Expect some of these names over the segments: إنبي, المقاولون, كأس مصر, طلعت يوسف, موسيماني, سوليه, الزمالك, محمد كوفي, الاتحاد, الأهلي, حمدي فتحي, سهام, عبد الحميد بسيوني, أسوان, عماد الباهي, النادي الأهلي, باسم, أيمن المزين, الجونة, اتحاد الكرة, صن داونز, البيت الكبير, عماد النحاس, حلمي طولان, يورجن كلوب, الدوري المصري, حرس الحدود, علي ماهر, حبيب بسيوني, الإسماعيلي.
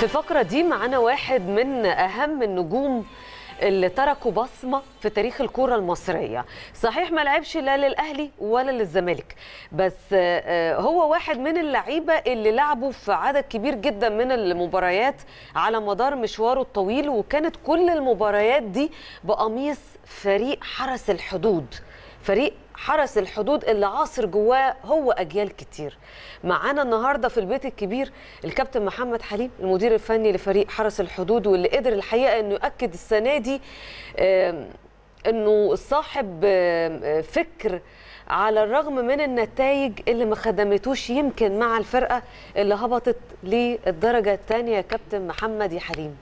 في الفقرة دي معانا واحد من أهم النجوم اللي تركوا بصمة في تاريخ الكرة المصرية. صحيح ما لعبش لا للأهلي ولا للزمالك، بس هو واحد من اللعيبة اللي لعبوا في عدد كبير جدا من المباريات على مدار مشواره الطويل، وكانت كل المباريات دي بقميص فريق حرس الحدود. فريق حرس الحدود اللي عاصر جواه هو أجيال كتير. معانا النهاردة في البيت الكبير الكابتن محمد حليم المدير الفني لفريق حرس الحدود، واللي قدر الحقيقة أنه يؤكد السنة دي أنه صاحب فكر على الرغم من النتائج اللي ما خدمتوش يمكن مع الفرقة اللي هبطت للدرجة الثانية. يا كابتن محمد يا حليم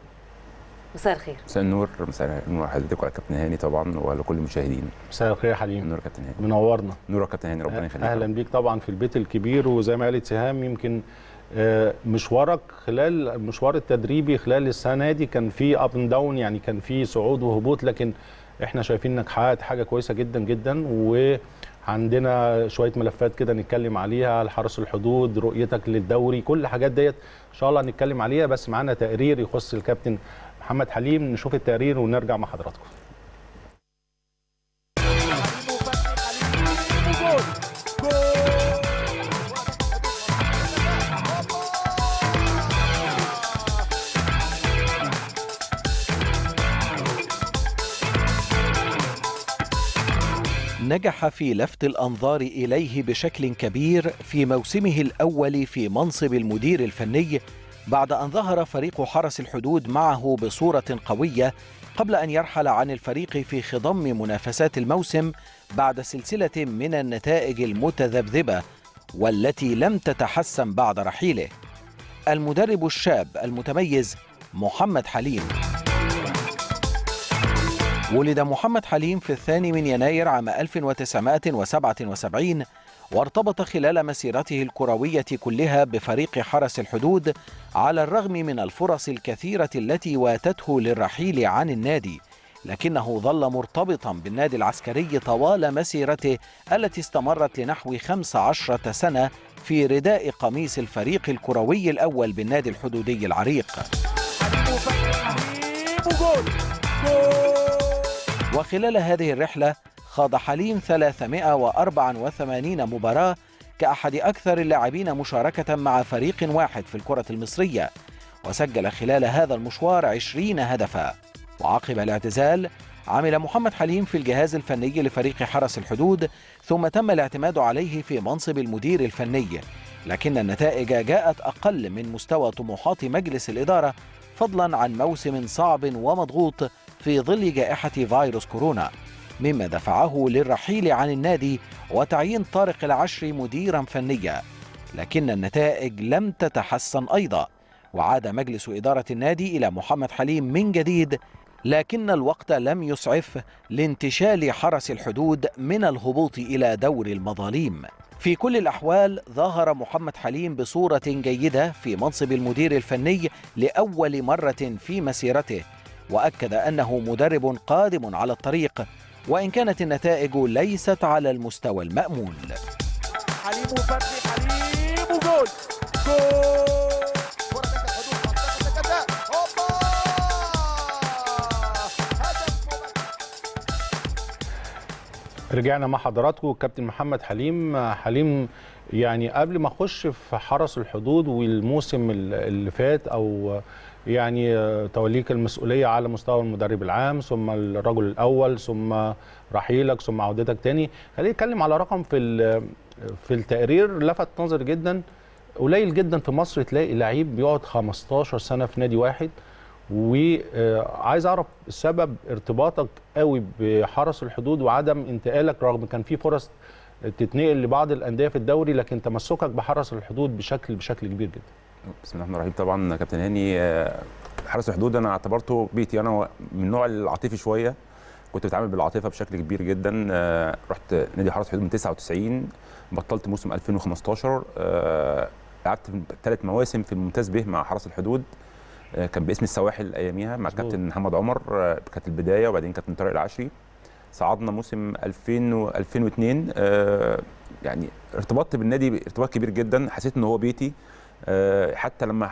مساء الخير. مساء النور. مساء النور على حضرتك وعلى كابتن هاني طبعا وعلى كل المشاهدين. مساء الخير يا حليم. نور كابتن هاني. منورنا. نور كابتن هاني ربنا يخليك. اهلا بيك طبعا في البيت الكبير. وزي ما قالت سهام، يمكن مشوارك خلال المشوار التدريبي خلال السنه دي كان في اب اند داون، يعني كان في صعود وهبوط، لكن احنا شايفين انك حققت حاجه كويسه جدا جدا، وعندنا شويه ملفات كده نتكلم عليها، الحرس الحدود، رؤيتك للدوري، كل الحاجات ديت ان شاء الله هنتكلم عليها. بس معانا تقرير يخص الكابتن محمد حليم، نشوف التقرير ونرجع مع حضراتكم. نجح في لفت الأنظار إليه بشكل كبير في موسمه الأول في منصب المدير الفني، بعد أن ظهر فريق حرس الحدود معه بصورة قوية قبل أن يرحل عن الفريق في خضم منافسات الموسم بعد سلسلة من النتائج المتذبذبة والتي لم تتحسن بعد رحيله. المدرب الشاب المتميز محمد حليم. ولد محمد حليم في 2 يناير عام 1977، وارتبط خلال مسيرته الكروية كلها بفريق حرس الحدود على الرغم من الفرص الكثيرة التي واتته للرحيل عن النادي، لكنه ظل مرتبطا بالنادي العسكري طوال مسيرته التي استمرت لنحو 15 سنة في رداء قميص الفريق الكروي الأول بالنادي الحدودي العريق. وخلال هذه الرحلة خاض حليم 384 مباراة كأحد أكثر اللاعبين مشاركة مع فريق واحد في الكرة المصرية، وسجل خلال هذا المشوار 20 هدفا. وعقب الاعتزال عمل محمد حليم في الجهاز الفني لفريق حرس الحدود، ثم تم الاعتماد عليه في منصب المدير الفني، لكن النتائج جاءت أقل من مستوى طموحات مجلس الإدارة، فضلا عن موسم صعب ومضغوط في ظل جائحة فيروس كورونا، مما دفعه للرحيل عن النادي وتعيين طارق العشري مديرا فنيا، لكن النتائج لم تتحسن أيضا. وعاد مجلس إدارة النادي إلى محمد حليم من جديد، لكن الوقت لم يسعف لانتشال حرس الحدود من الهبوط إلى دوري المظالم. في كل الأحوال ظهر محمد حليم بصورة جيدة في منصب المدير الفني لأول مرة في مسيرته، وأكد أنه مدرب قادم على الطريق وإن كانت النتائج ليست على المستوى المأمول. رجعنا مع حضراتكم. الكابتن محمد حليم يعني قبل ما اخش في حرس الحدود والموسم اللي فات، او يعني توليك المسؤوليه على مستوى المدرب العام ثم الرجل الاول ثم رحيلك ثم عودتك تاني، خلينا نتكلم على رقم في التقرير لفت نظر جدا. قليل جدا في مصر تلاقي لعيب بيقعد 15 سنه في نادي واحد، وعايز اعرف سبب ارتباطك قوي بحرس الحدود وعدم انتقالك، رغم كان في فرص تتنقل لبعض الانديه في الدوري، لكن تمسكك بحرس الحدود بشكل كبير جدا. بسم الله الرحمن الرحيم. طبعا كابتن هاني، حرس الحدود انا اعتبرته بيتي، انا من النوع العاطفي شويه، كنت بتعامل بالعاطفه بشكل كبير جدا. رحت نادي حرس الحدود من 99، بطلت موسم 2015، قعدت 3 مواسم في الممتاز به مع حرس الحدود، كان باسم السواحل اياميها، مع كابتن محمد عمر كانت البدايه، وبعدين كابتن طارق العشري. صعدنا موسم 2002، يعني ارتبطت بالنادي ارتباط كبير جدا، حسيت ان هو بيتي. حتى لما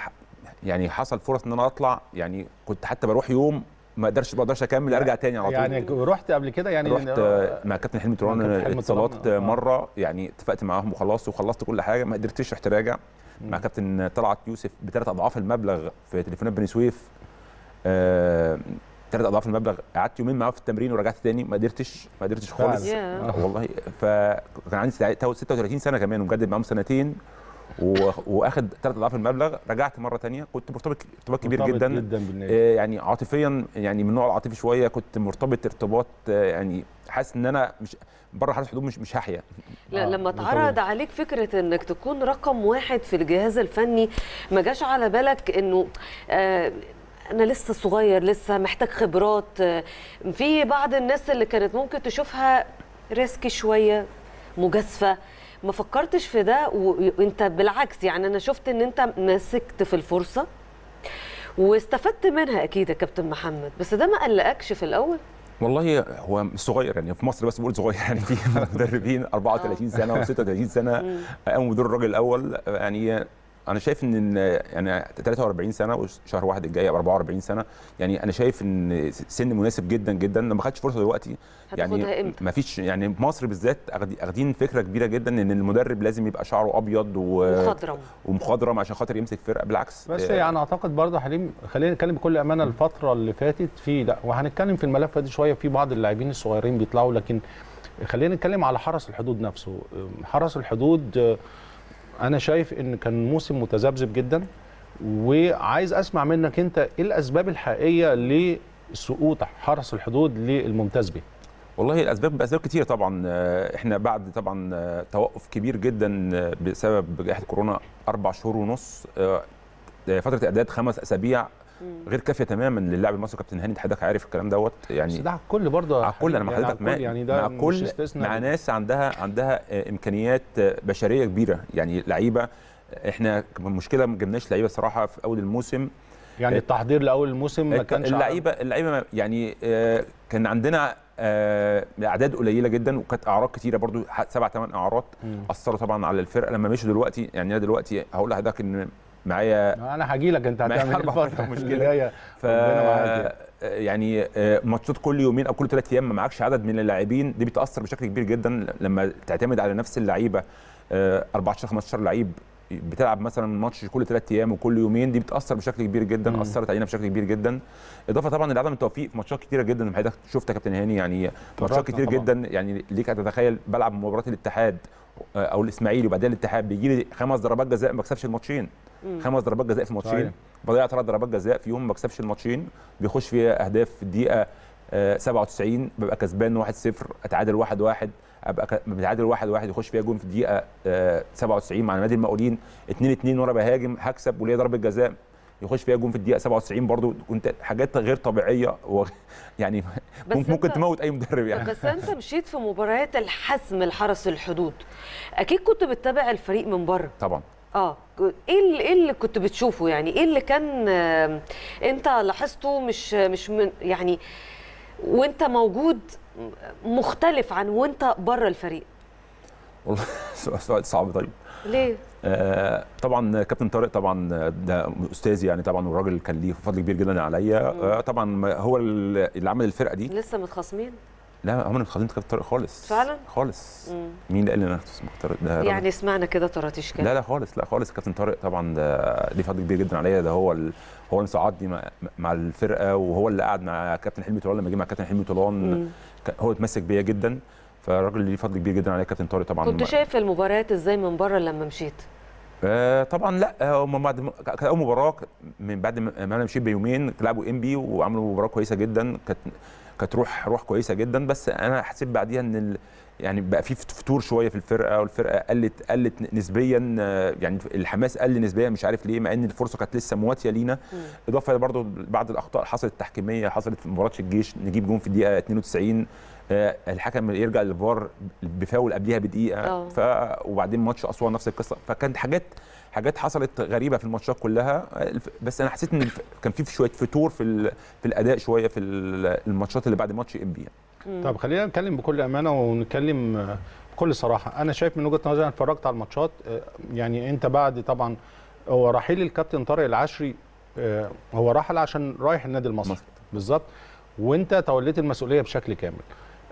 يعني حصل فرص ان انا اطلع، يعني كنت حتى بروح يوم ما اقدرش اكمل ارجع تاني على طول. يعني رحت قبل كده يعني رحت مع كابتن حلمي طروان اتصالات مره، يعني اتفقت معاهم وخلاص وخلصت كل حاجه، ما قدرتش رحت راجع مع كابتن طلعت يوسف ب3 اضعاف المبلغ في تليفونات بني سويف، 3 اضعاف المبلغ. قعدت يومين معاه في التمرين ورجعت تاني، ما قدرتش خالص والله. فكان عندي 36 سنه كمان ومجدد معاهم سنتين واخد 3 اضعاف المبلغ، رجعت مره ثانيه. كنت ارتباط كبير جدا يعني عاطفيا، يعني من النوع العاطفي شويه، كنت مرتبط ارتباط يعني حاسس ان انا مش بره حرس الحدود، مش هحيا. لا لما اتعرض عليك فكره انك تكون رقم 1 في الجهاز الفني، ما جاش على بالك انه أنا لسه صغير، لسه محتاج خبرات؟ في بعض الناس اللي كانت ممكن تشوفها ريسكي شوية، مجازفة، ما فكرتش في ده وانت بالعكس؟ يعني أنا شفت إن أنت مسكت في الفرصة واستفدت منها أكيد يا كابتن محمد، بس ده ما قلقكش في الأول؟ والله هو صغير يعني، في مصر بس بقول صغير يعني، في مدربين 34 سنة و36 سنة قاموا بدور الراجل الأول. يعني أنا شايف إن يعني 43 سنة وشهر 1 الجاي أو 44 سنة، يعني أنا شايف إن سن مناسب جدا جدا. لما خدتش فرصة دلوقتي يعني ما فيش، يعني في مصر بالذات أخدين فكرة كبيرة جدا إن المدرب لازم يبقى شعره أبيض ومخضرم عشان خاطر يمسك فرقة. بالعكس، بس يعني أعتقد برضه حليم، خلينا نتكلم بكل أمانة الفترة اللي فاتت في ده، وهنتكلم في الملف ده شوية، في بعض اللاعبين الصغيرين بيطلعوا، لكن خلينا نتكلم على حرس الحدود نفسه. حرس الحدود أنا شايف إن كان موسم متذبذب جدا، وعايز أسمع منك أنت إيه الأسباب الحقيقية لسقوط حرس الحدود للممتاز به؟ والله الأسباب كتير طبعا. إحنا بعد طبعا توقف كبير جدا بسبب جائحة كورونا، 4 شهور ونص، فترة إعداد 5 أسابيع غير كافيه تماما للاعب المصري. كابتن هاني حضرتك عارف الكلام دوت يعني، بس ده على الكل برضه، على الكل. انا مع حضرتك يعني مع كل مع ناس عندها امكانيات بشريه كبيره، يعني لعيبه. احنا مشكله ما جبناش لعيبه صراحه في اول الموسم، يعني التحضير لاول الموسم ما كانش اللعيبه يعني كان عندنا اعداد قليله جدا، وكانت اعراض كتيره برضو، 7 8 اعراض اثروا طبعا على الفرقه لما مشوا. دلوقتي يعني انا دلوقتي هقول لحضرتك ان معايا، انا هاجي لك انت هتعمل الفتره مشكله يعني ماتشات كل يومين او كل 3 ايام، ما معكش عدد من اللاعبين، دي بتاثر بشكل كبير جدا. لما تعتمد على نفس اللعيبه 14 15 لعيب، بتلعب مثلا ماتش كل 3 ايام وكل يومين، دي بتاثر بشكل كبير جدا. اثرت علينا بشكل كبير جدا، اضافه طبعا لعدم التوفيق في ماتشات كتيره جدا. حضرتك شفت يا كابتن هاني يعني ماتشات كتير طبعا جدا، يعني ليك هتتخيل بلعب مباراه الاتحاد او الاسماعيلي وبعدين الاتحاد، بيجي لي 5 ضربات جزاء ما بكسبش الماتشين، 5 ضربات جزاء في ماتشين، بضيع 3 ضربات جزاء في يوم ما بكسبش الماتشين، بيخش فيها اهداف في الدقيقه 97، ببقى كسبان 1-0، اتعادل 1-1، ابقى بتعادل 1-1، يخش فيها جون في الدقيقه 97 مع نادي المقاولين، 2-2 وانا بهاجم هكسب وليا ضربه جزاء، يخش فيها جون في الدقيقه 97 برضو. كنت حاجات غير طبيعيه يعني ممكن تموت اي مدرب يعني. بس انت مشيت في مباريات الحسم لحرس الحدود، اكيد كنت بتتابع الفريق من بره طبعا. ايه اللي كنت بتشوفه؟ يعني ايه اللي كان انت لاحظته مش من يعني وانت موجود مختلف عن وانت بره الفريق؟ والله سؤال صعب. طيب ليه؟ طبعا كابتن طارق طبعا ده استاذي يعني طبعا، والراجل كان ليه فضل كبير جدا عليا. طبعا هو اللي عمل الفرقه دي. لسه متخاصمين؟ لا عمرنا ما اتخاصمت كابتن طارق خالص فعلا خالص. مين قال لي انا مختار ده يعني رمض. سمعنا كده طراطيش كده. لا خالص كابتن طارق طبعا ده ليه فضل كبير جدا عليا، ده هو اللي صعدني مع الفرقه، وهو اللي قعد مع كابتن حلمي طولان. لما جه مع كابتن حلمي طولان هو اتمسك بيا جدا، فالراجل ليه فضل كبير جدا عليا كابتن طارق طبعا. كنت شايف المباريات ازاي من بره لما مشيت؟ طبعا لا هم بعد اول مباراه من بعد ما انا مشيت بيومين لعبوا إنبي وعملوا مباراه كويسه جدا، كانت روح كويسه جدا. بس انا حسيت بعديها ان يعني بقى في فتور شويه في الفرقه، والفرقه قلت نسبيا، يعني الحماس قل نسبيا، مش عارف ليه، مع ان الفرصه كانت لسه مواتيه لينا. اضافه برضو بعض الاخطاء حصلت تحكيميه، حصلت في مباراه الجيش، نجيب جون في الدقيقه 92، الحكم يرجع للفار بفاول قبليها بدقيقه، وبعدين ماتش اسوان نفس القصه. فكانت حاجات حصلت غريبه في الماتشات كلها. بس انا حسيت ان كان في شويه فتور في الاداء شويه في الماتشات اللي بعد ماتش إنبي. طب خلينا نتكلم بكل امانه ونتكلم بكل صراحه. انا شايف من وجهه نظري، انا اتفرجت على الماتشات، يعني انت بعد طبعا هو رحيل الكابتن طارق العشري هو رحل عشان رايح النادي المصري بالظبط، وانت توليت المسؤوليه بشكل كامل.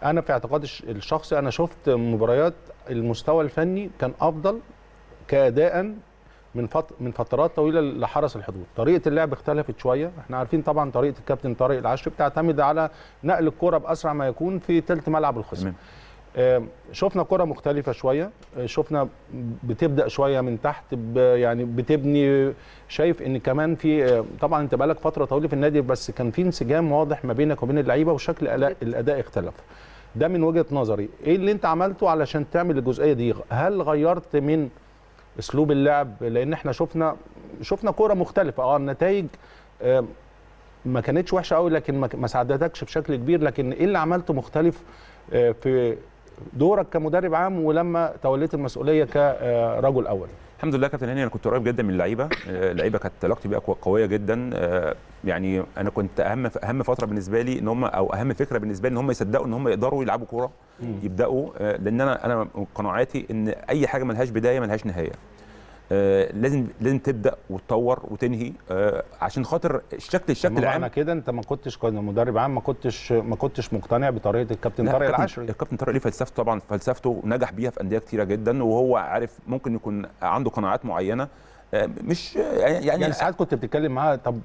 انا في اعتقادي الشخصي انا شفت مباريات المستوى الفني كان افضل كاداء من فترات طويله لحرس الحدود. طريقه اللعب اختلفت شويه، احنا عارفين طبعا طريقه الكابتن طارق العشري بتعتمد على نقل الكره باسرع ما يكون في ثلث ملعب الخصم. شفنا كره مختلفه شويه، شفنا بتبدا شويه من تحت، يعني بتبني، شايف ان كمان في طبعا انت بقالك فتره طويله في النادي بس كان في انسجام واضح ما بينك وبين اللعيبه وشكل الاداء اختلف. ده من وجهه نظري. ايه اللي انت عملته علشان تعمل الجزئيه دي؟ هل غيرت من اسلوب اللعب؟ لان احنا شفنا كوره مختلفه، النتائج ما كانتش وحشه قوي لكن ما ساعدتكش بشكل كبير، لكن ايه اللي عملته مختلف في دورك كمدرب عام ولما توليت المسؤوليه كرجل اول؟ الحمد لله كابتن هاني، انا كنت قريب جدا من اللعيبه، اللعيبه كانت علاقتي بيها قويه جدا. يعني انا كنت اهم فتره بالنسبه لي ان هم، او اهم فكره بالنسبه لي ان هم يصدقوا ان هم يقدروا يلعبوا كوره، يبداوا، لان انا قناعاتي ان اي حاجه ملهاش بدايه ملهاش نهايه. لازم تبدا وتطور وتنهي عشان خاطر الشكل العام. معنى كده انت كمدرب عام ما كنتش مقتنع بطريقه الكابتن طارق العشري. الكابتن طارق ليه فلسفته، طبعا فلسفته نجح بيها في انديه كتيره جدا، وهو عارف ممكن يكون عنده قناعات معينه. مش يعني ساعات كنت بتتكلم معاه طب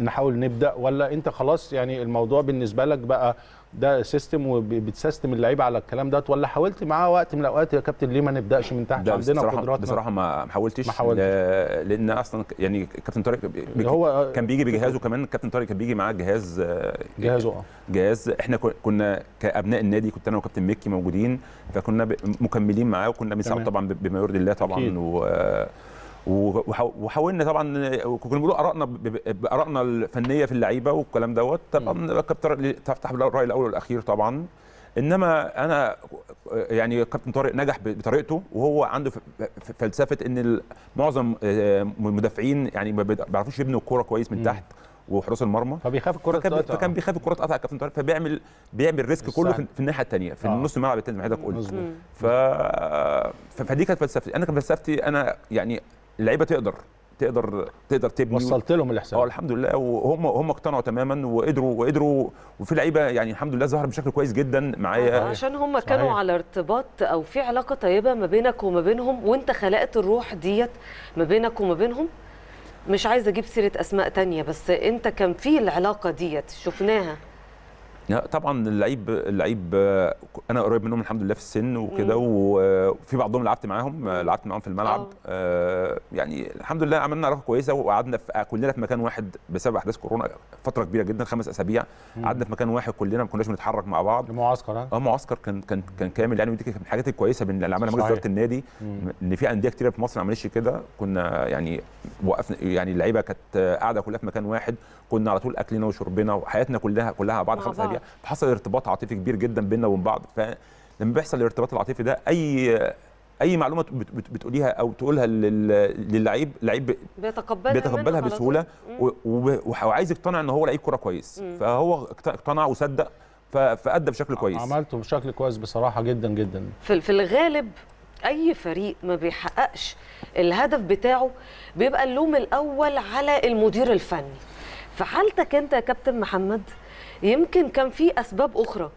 نحاول نبدا، ولا انت خلاص يعني الموضوع بالنسبه لك بقى ده سيستم وبتسيستم اللعيبه على الكلام ده، ولا حاولت معاه وقت من الاوقات يا كابتن ليه ما نبداش من تحت عندنا قدراتنا؟ بصراحه ما حاولتش. لان اصلا يعني الكابتن طارق كان بيجي بجهازه، كمان الكابتن طارق كان بيجي معاه جهازه. احنا كنا كابناء النادي، كنت انا وكابتن مكي موجودين، فكنا مكملين معاه وكنا بنساعد طبعا بما يرضي الله طبعا. وحاولنا طبعا، كنا بنقول ارائنا الفنيه في اللعيبه والكلام دوت. طبعا كابتن تفتح الراي الاول والاخير طبعا، انما انا يعني كابتن طارق نجح بطريقته، وهو عنده فلسفه ان معظم المدافعين يعني ما بيعرفوش يبنوا الكوره كويس من تحت وحراس المرمى، فبيخاف الكره تتقطع، فكان بيخاف الكره تقطع الكابتن طارق، فبيعمل ريسك كله في الناحيه الثانيه في النص الملعب الثاني زي ما حضرتك قلت. فدي كانت فلسفتي، انا كانت فلسفتي انا يعني اللعيبه تقدر تبني، وصلت لهم الاحساس. الحمد لله، وهم اقتنعوا تماما وقدروا وفي لعيبه يعني الحمد لله ظهر بشكل كويس جدا معايا، عشان هم كانوا على ارتباط او في علاقه طيبه ما بينك وما بينهم، وانت خلقت الروح ديت ما بينك وما بينهم. مش عايزه اجيب سيره اسماء ثانيه، بس انت كان في العلاقه ديت شفناها. طبعا اللعيب انا قريب منهم الحمد لله في السن وكده، وفي بعضهم لعبت معاهم في الملعب. يعني الحمد لله عملنا علاقه كويسه، وقعدنا كلنا في مكان واحد بسبب احداث كورونا فتره كبيره جدا، 5 اسابيع قعدنا في مكان واحد كلنا، ما كناش بنتحرك مع بعض. معسكر معسكر كان كامل يعني، ودي كانت من الحاجات الكويسه اللي عملها مجلس اداره النادي، ان في انديه كتيره في مصر ما عملتش كده. كنا يعني وقفنا، يعني اللعيبه كانت قاعده كلها في مكان واحد، كنا على طول اكلنا وشربنا وحياتنا كلها على بعض. 5 اسابيع حصل ارتباط عاطفي كبير جدا بيننا وبين بعض. فلما بيحصل الارتباط العاطفي ده، اي معلومه بتقوليها او تقولها للعيب، اللعيب بيتقبلها بسهوله، وعايز يقتنع ان هو لعيب كوره كويس. فهو اقتنع وصدق، فادى بشكل كويس. عملته بشكل كويس بصراحه جدا جدا. في الغالب اي فريق ما بيحققش الهدف بتاعه بيبقى اللوم الاول على المدير الفني. في حالتك انت يا كابتن محمد يمكن كان في اسباب اخرى.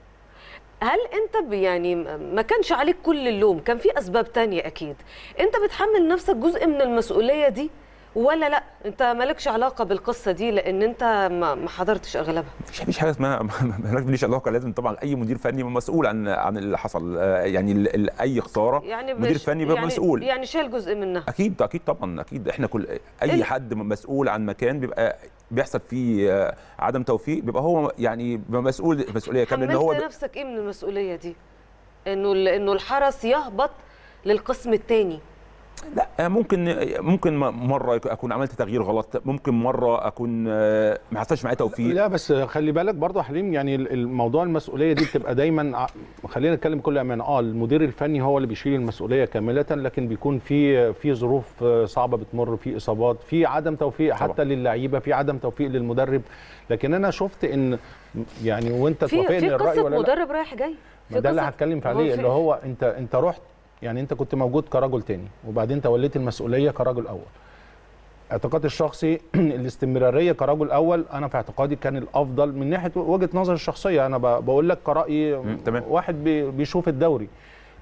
هل انت يعني ما كانش عليك كل اللوم، كان في اسباب تانية اكيد. انت بتحمل نفسك جزء من المسؤوليه دي ولا لا؟ انت مالكش علاقه بالقصه دي لان انت ما حضرتش اغلبها. مفيش حاجه اسمها ماليش علاقه، لازم طبعا اي مدير فني مسؤول عن اللي حصل، يعني اي خساره يعني مدير فني بيبقى مسؤول، يعني شايل جزء منها. اكيد طبعا، اكيد احنا اي حد مسؤول عن مكان بيبقى بيحصل فيه عدم توفيق، بيبقى هو يعني مسؤول مسؤوليه كامله. ان هو حملت نفسك ايه من المسؤوليه دي؟ انه الحرس يهبط للقسم الثاني؟ لا، ممكن مره اكون عملت تغيير غلط، ممكن مره اكون ما حصلش معايا توفيق. لا بس خلي بالك برضه حليم، يعني الموضوع المسؤوليه دي بتبقى دايما، خلينا نتكلم بكل امانه، المدير الفني هو اللي بيشيل المسؤوليه كامله، لكن بيكون في ظروف صعبه بتمر، في اصابات، في عدم توفيق حتى للعيبه، في عدم توفيق للمدرب. لكن انا شفت ان يعني، وانت توافقني الراي ولا لا، في قصه مدرب رايح جاي، ده اللي هتكلم عليه، اللي هو انت رحت يعني، انت كنت موجود كرجل تاني وبعدين توليت المسؤوليه كرجل اول. اعتقادي الشخصي الاستمراريه كرجل اول، انا في اعتقادي كان الافضل من ناحيه وجهه نظري الشخصيه. انا بقول لك كرايي واحد بيشوف الدوري،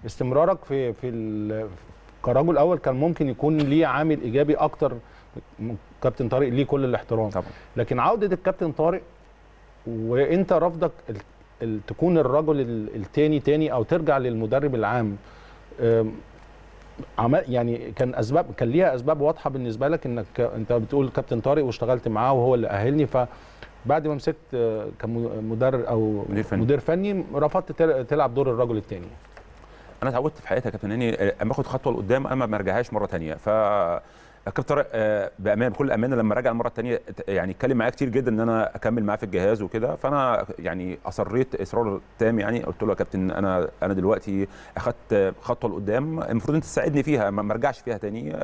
استمرارك في كرجل اول كان ممكن يكون ليه عامل ايجابي اكتر. كابتن طارق ليه كل الاحترام طبعا، لكن عوده الكابتن طارق وانت رفضك تكون الرجل الثاني او ترجع للمدرب العام، يعني كان ليها اسباب واضحه بالنسبه لك، انك انت بتقول كابتن طارق واشتغلت معاه وهو اللي اهلني. فبعد ما مسكت كمدرب او مدير فني رفضت تلعب دور الرجل الثاني. انا اتعودت في حياتي يا كابتن اني اما اخد خطوه لقدام اما ما ارجعهاش مره ثانيه. ف كابتن طارق بامان بكل امانه لما راجع المره الثانيه يعني اتكلم معايا كتير جدا ان انا اكمل معاه في الجهاز وكده، فانا يعني اصريت اصرار تام، يعني قلت له يا كابتن انا دلوقتي اخدت خطوه لقدام، المفروض انت تساعدني فيها ما ارجعش فيها ثاني.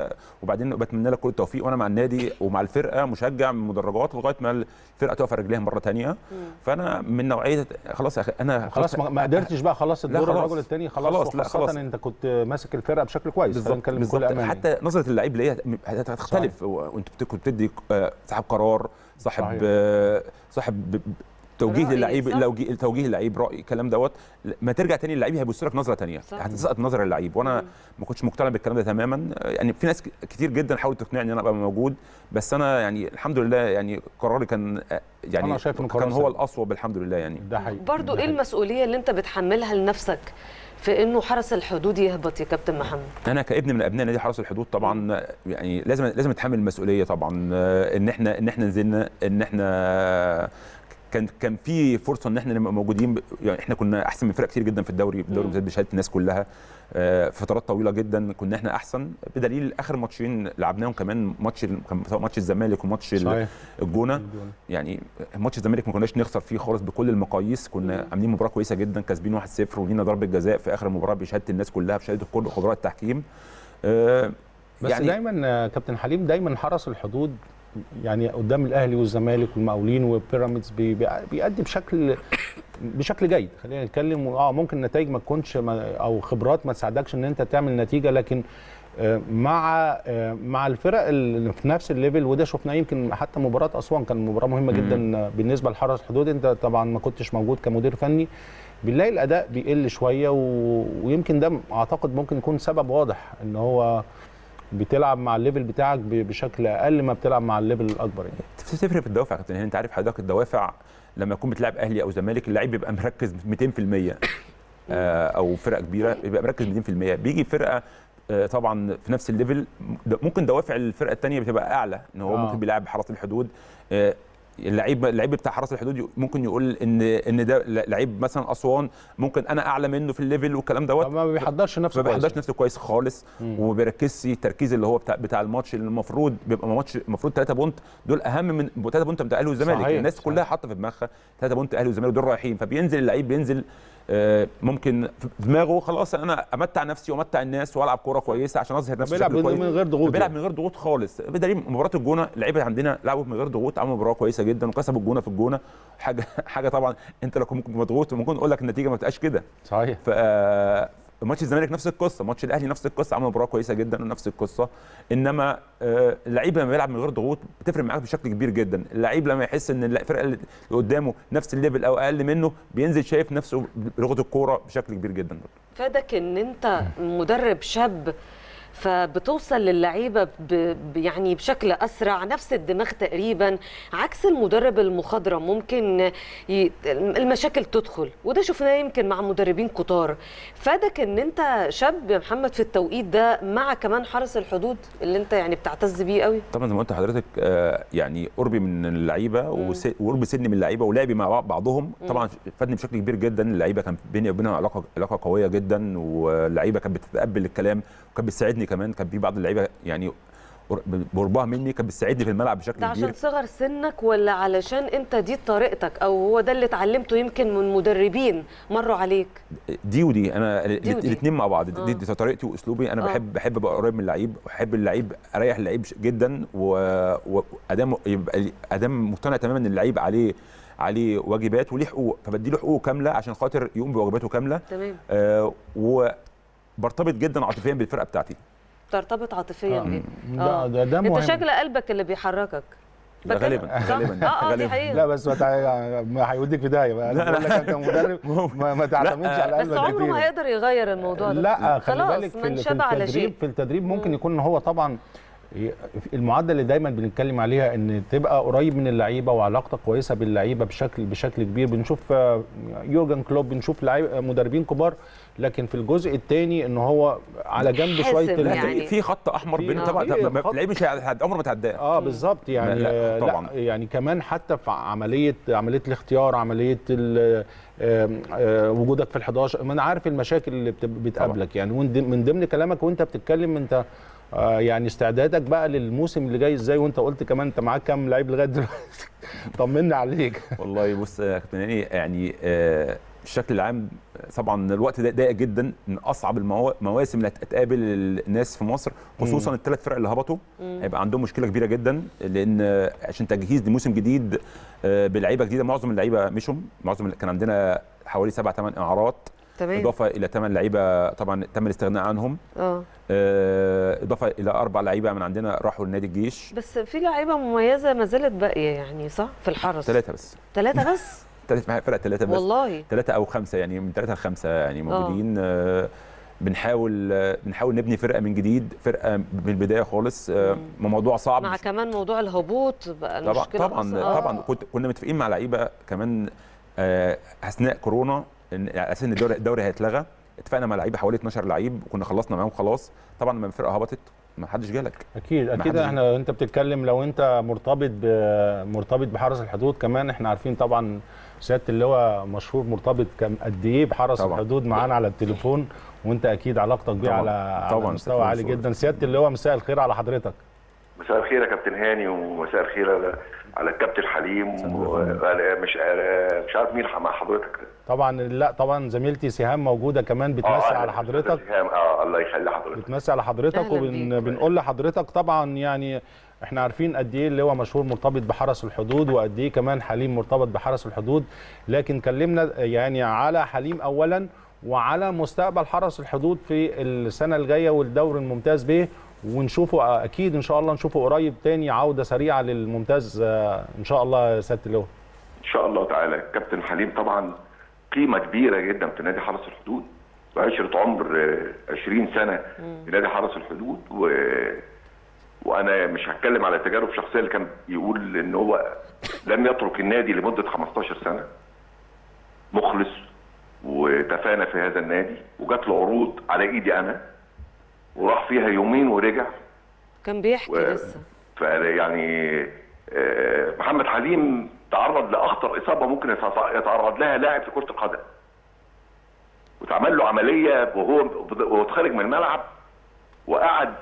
وبعدين بتمنى لك كل التوفيق، وانا مع النادي ومع الفرقه مشجع من المدرجات لغايه ما الفرقه تقف على رجليها مره ثانيه. فانا من نوعيه خلاص انا خلاص ما قدرتش بقى، خلاص الدور الرجل الثاني خلاص انت كنت ماسك الفرقه بشكل كويس بالظبط. حتى نظره اللعيب ليا هتختلف، وانت بتدي صاحب قرار، صاحب توجيه للعيب، توجيه اللعيب، راي، الكلام دوت. ما ترجع تاني اللعيب هيبص لك نظره ثانيه، هتسقط نظر اللعيب. وانا ما كنتش مقتنع بالكلام ده تماما، يعني في ناس كتير جدا حاولت تقنعني ان انا ابقى موجود، بس انا يعني الحمد لله يعني قراري كان يعني كان هو الاصوب الحمد لله. يعني برضه ايه المسؤوليه اللي انت بتحملها لنفسك في انه حرس الحدود يهبط يا كابتن محمد؟ انا كابن من ابناء نادي حرس الحدود طبعا، يعني لازم اتحمل المسؤوليه طبعا، ان احنا نزلنا، ان احنا كان في فرصه ان احنا نبقى موجودين، يعني احنا كنا احسن من فرق كتير جدا في الدوري بشهاده الناس كلها، فترات طويله جدا كنا احنا احسن، بدليل اخر ماتشين لعبناهم كمان، ماتش الزمالك وماتش الجونه. يعني ماتش الزمالك ما كناش نخسر فيه خالص بكل المقاييس، كنا عاملين مباراه كويسه جدا، كاسبين 1-0 ولينا ضربه جزاء في اخر المباراه بشهاده الناس كلها، بشهاده كل خبراء التحكيم. بس يعني دايما كابتن حليم دايما حرس الحدود يعني قدام الاهلي والزمالك والمقاولين وبيراميدز بيأدي بشكل جيد. خلينا نتكلم ممكن نتائج ما تكونش او خبرات ما تساعدكش ان انت تعمل نتيجه، لكن مع الفرق اللي في نفس الليفل، وده شفناه يمكن حتى مباراه اسوان كان مباراه مهمه جدا بالنسبه لحرس الحدود. انت طبعا ما كنتش موجود كمدير فني، بنلاقي الاداء بيقل شويه، ويمكن ده اعتقد ممكن يكون سبب واضح ان هو بتلعب مع الليفل بتاعك بشكل اقل ما بتلعب مع الليفل الاكبر. يعني تفرق في الدوافع يا كابتن، انت عارف حضرتك الدوافع لما يكون بتلعب اهلي او زمالك اللعيب بيبقى مركز 200%، او فرقه كبيره بيبقى مركز 200%، بيجي فرقه طبعا في نفس الليفل ممكن دوافع الفرقه الثانيه بتبقى اعلى، ان هو ممكن بيلعب حرس الحدود. اللعيب بتاع حرس الحدود ممكن يقول ان ده لعيب مثلا اسوان ممكن انا اعلى منه في الليفل والكلام دوت، ما بيحضرش نفسه كويس خالص، وما بيركزش التركيز اللي هو بتاع الماتش، اللي المفروض بيبقى ماتش المفروض 3 بونت، دول اهم من 3 بونت بتاع الاهلي والزمالك. الناس كلها حاطه في دماغها 3 بونت اهلي والزمالك دول رايحين، فبينزل اللعيب بينزل ممكن في دماغه خلاص انا امتع نفسي وامتع الناس والعب كوره كويسه عشان اظهر نفسي بشكل كويس، بيلعب من غير ضغوط خالص. بدليل مباراه الجونه اللعيبه عندنا لعبوا من غير ضغوط، عملوا مباراه كويسه جدا وكسبوا الجونه في الجونه، حاجه طبعا انت لو كنت مضغوط ممكن اقول لك النتيجه ما تبقاش كده. صحيح. ماتش الزمالك نفس القصه، ماتش الاهلي نفس القصه، عملوا مباراه كويسه جدا ونفس القصه. انما اللعيب لما بيلعب من غير ضغوط بتفرق معاك بشكل كبير جدا. اللعيب لما يحس ان الفرقه اللي قدامه نفس الليفل او اقل منه بينزل شايف نفسه بلغه الكوره بشكل كبير جدا. فادك ان انت مدرب شاب، فبتوصل للعيبه يعني بشكل اسرع، نفس الدماغ تقريبا، عكس المدرب المخضرم ممكن المشاكل تدخل، وده شفناه يمكن مع مدربين كتار. فادك ان انت شاب يا محمد في التوقيت ده، مع كمان حرس الحدود اللي انت يعني بتعتز بيه قوي. طبعا زي ما قلت لحضرتك يعني قربي من اللعيبه وقرب سني من اللعيبه ولعبي مع بعضهم طبعا فادني بشكل كبير جدا. اللعيبه كان بيني وبينها علاقه قويه جدا، واللعيبه كانت بتتقبل الكلام وكانت بتساعدني كمان. كان في بعض اللعيبه يعني بقربها مني كانت بتساعدني في الملعب بشكل كبير. ده عشان صغر سنك ولا علشان انت دي طريقتك او هو ده اللي اتعلمته يمكن من مدربين مروا عليك؟ دي ودي، انا الاثنين مع بعض. دي طريقتي واسلوبي. انا بحب ابقى قريب من اللعيب، واحب اللعيب اريح اللعيب جدا، وادام مقتنع تماما ان اللعيب عليه واجبات وليه حقوق، فبدي له حقوقه كامله عشان خاطر يقوم بواجباته كامله. تمام. برتبط جدا عاطفيا بالفرقه بتاعتي. بترتبط عاطفيا بيه. ده مهم. انت شكل قلبك اللي بيحركك غالبا حقيقة. لا بس ما هيوديك في داهيه بقى. انا بقول لك انت مدرب ما تعتمدش على قلبك. بس عمره ما هيقدر يغير الموضوع ده. لا خلي بالك في التدريب ممكن يكون هو طبعا المعادله اللي دايما بنتكلم عليها ان تبقى قريب من اللعيبه وعلاقتك كويسه باللعيبه بشكل كبير. بنشوف يورجن كلوب، بنشوف لعيبه مدربين كبار، لكن في الجزء الثاني ان هو على جنب شويه يعني في خط احمر بينه طبعا اللعيب مش عمره ما تعداه. بالظبط يعني طبعا يعني كمان حتى في عمليه الاختيار، عمليه وجودك في ال11. ما انا عارف المشاكل اللي بتقابلك يعني، من ضمن كلامك وانت بتتكلم انت يعني استعدادك بقى للموسم اللي جاي ازاي، وانت قلت كمان انت معاك كام لعيب لغايه دلوقتي. طمنا عليك. والله بص يا كابتن هاني، يعني الشكل العام طبعا الوقت ضيق جدا، من اصعب المواسم اللي هتقابل الناس في مصر، خصوصا الثلاث فرق اللي هبطوا هيبقى عندهم مشكله كبيره جدا، لان عشان تجهيز لموسم جديد بلعيبه جديده. معظم اللعيبه مشهم، معظم كان عندنا حوالي 7-8 اعارات، اضافه الى 8 لعيبه طبعا تم الاستغناء عنهم. اضافه الى 4 لعيبه من عندنا راحوا لنادي الجيش. بس في لعيبه مميزه ما زالت باقيه يعني، صح؟ في الحرس 3 بس فرق 3 بس والله، 3 أو 5 يعني، من 3 ل5 يعني موجودين. بنحاول نبني فرقه من جديد، فرقه من البدايه خالص. موضوع صعب مع كمان موضوع الهبوط بقى المشكله. طبعا كنا متفقين مع لعيبه كمان اثناء كورونا على اساس ان الدوري هيتلغى. اتفقنا مع لعيبه حوالي 12 لعيب وكنا خلصنا معاهم خلاص. طبعا لما الفرقه هبطت ما حدش جالك. اكيد احنا انت بتتكلم لو انت مرتبط بحرس الحدود كمان. احنا عارفين طبعا سياده اللواء مشهور مرتبط قد ايه بحرس الحدود، معانا على التليفون، وانت اكيد علاقتك بيه على مستوى عالي جدا. سياده اللواء مساء الخير على حضرتك. مساء الخير يا كابتن هاني، ومساء الخير على الكابتن حليم، مش عارف مين مع حضرتك. طبعا لا طبعا زميلتي سهام موجوده كمان بتمسي على حضرتك. سهام الله يخلي حضرتك بتمسي على حضرتك، وبنقول لحضرتك طبعا يعني احنا عارفين قد ايه اللي هو مشهور مرتبط بحرس الحدود، وقد ايه كمان حليم مرتبط بحرس الحدود. لكن كلمنا يعني على حليم اولا، وعلى مستقبل حرس الحدود في السنه الجايه والدور الممتاز به، ونشوفه اكيد ان شاء الله نشوفه قريب تاني عوده سريعه للممتاز ان شاء الله يا سياده اللواء. ان شاء الله تعالى. كابتن حليم طبعا قيمه كبيره جدا في نادي حرس الحدود، وعشره عمر 20 سنه في نادي حرس الحدود، وانا مش هتكلم على تجارب شخصيه اللي كان يقول ان هو لم يترك النادي لمده 15 سنه، مخلص وتفانى في هذا النادي، وجات له عروض على ايدي انا وراح فيها يومين ورجع. كان بيحكي لسه يعني محمد حليم تعرض لاخطر اصابه ممكن يتعرض لها لاعب في كره القدم، واتعمل له عمليه وهو اتخرج من الملعب، وقعد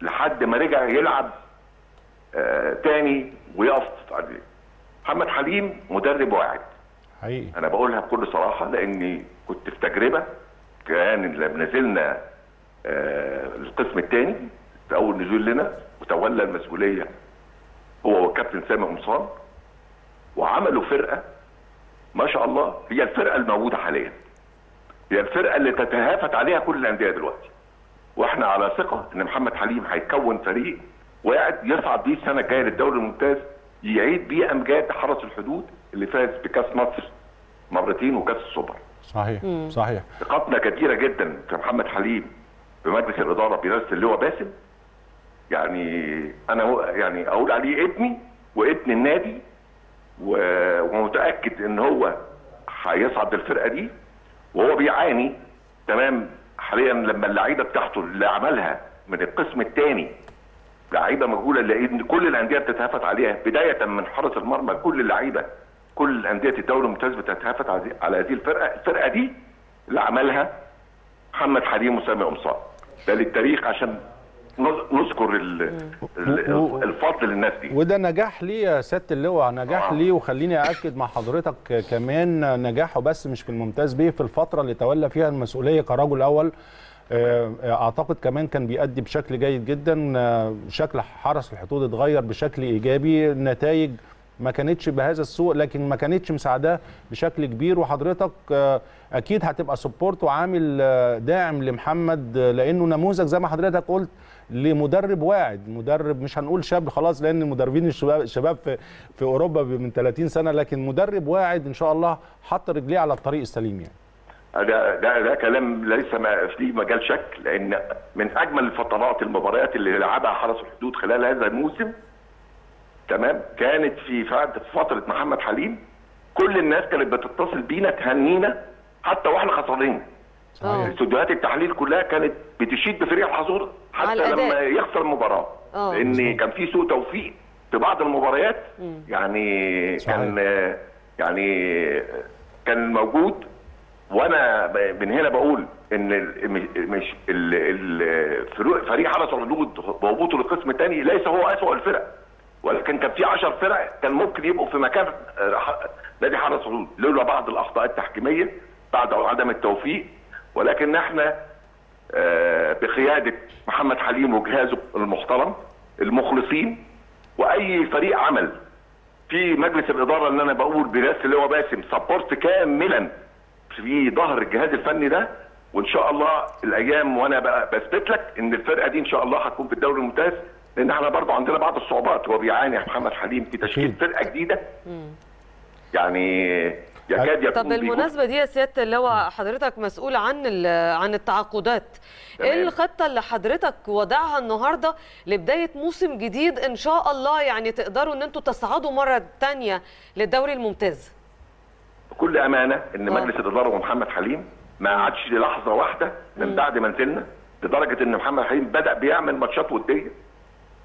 لحد ما رجع يلعب تاني ويقف. محمد حليم مدرب واعد حقيقي، انا بقولها بكل صراحه، لاني كنت في تجربه. كان لما نزلنا القسم الثاني في اول نزول لنا، وتولى المسؤوليه هو والكابتن سامي قمصان، وعملوا فرقه ما شاء الله هي الفرقه الموجوده حاليا، هي الفرقه اللي تتهافت عليها كل الانديه دلوقتي. واحنا على ثقه ان محمد حليم هيكون فريق واعد يصعد بيه السنه الجايه للدوري الممتاز، يعيد بيه امجاد حرس الحدود اللي فاز بكاس مصر مرتين وكاس السوبر. صحيح صحيح. ثقتنا كثيره جدا في محمد حليم بمجلس الاداره برئاسه اللواء باسم. يعني انا يعني اقول عليه ابني وابن النادي، ومتاكد ان هو هيصعد الفرقه دي. وهو بيعاني تمام حاليا لما اللعيبه بتاعته اللي عملها من القسم الثاني لعيبه مجهوله، لان كل الانديه بتتهافت عليها، بدايه من حرس المرمى. كل اللعيبه كل انديه الدوري الممتاز بتتهافت على هذه الفرقه. الفرقه دي اللي عملها محمد حليم وسامي قمصان، ده للتاريخ عشان نذكر الفضل للناس دي. وده نجاح ليه يا سياده اللواء، نجاح ليه. وخليني اكد مع حضرتك كمان نجاحه، بس مش في الممتاز بيه، في الفتره اللي تولى فيها المسؤوليه كرجل اول. اعتقد كمان كان بيأدي بشكل جيد جدا. شكل حرس الحدود اتغير بشكل ايجابي، النتائج ما كانتش بهذا السوء، لكن ما كانتش مساعداه بشكل كبير. وحضرتك اكيد هتبقى سبورت وعامل داعم لمحمد، لانه نموذج زي ما حضرتك قلت لمدرب واعد، مدرب مش هنقول شاب خلاص، لان المدربين الشباب في اوروبا من 30 سنه، لكن مدرب واعد ان شاء الله حط رجليه على الطريق السليم. يعني ده كلام ليس فيه مجال شك، لان من اجمل الفترات المباريات اللي لعبها حرس الحدود خلال هذا الموسم تمام كانت في فتره محمد حليم. كل الناس كانت بتتصل بينا تهنينا حتى واحنا خسرانين. استوديوهات التحليل كلها كانت بتشيد بفريق الحظور حتى لما يخسر مباراه، لان كان في سوء توفيق في بعض المباريات. يعني كان موجود. وانا من هنا بقول ان مش فريق حرس الحدود بهبوطه لقسم تاني ليس هو اسوأ الفرق، ولكن كان في 10 فرق كان ممكن يبقوا في مكان نادي حرس الحدود لولا بعض الاخطاء التحكيميه بعد عدم التوفيق. ولكن احنا بقياده محمد حليم وجهازه المحترم المخلصين واي فريق عمل في مجلس الاداره اللي انا بقول برئاسه اللي هو باسم سبورت كاملا في ظهر الجهاز الفني ده. وان شاء الله الايام وانا بثبت لك ان الفرقه دي ان شاء الله هتكون في الدوري الممتاز، لان احنا برضه عندنا بعض الصعوبات. هو بيعاني محمد حليم في تشكيل فرقه جديده يعني يكاد يكون. طب بالمناسبه دي يا سياده اللي هو حضرتك مسؤول عن التعاقدات، ايه الخطه اللي حضرتك وضعها النهارده لبدايه موسم جديد ان شاء الله، يعني تقدروا ان انتم تصعدوا مره ثانيه للدوري الممتاز؟ بكل امانه ان مجلس الاداره ومحمد حليم ما قعدش لحظه واحده من بعد ما نزلنا، لدرجه ان محمد حليم بدا بيعمل ماتشات وديه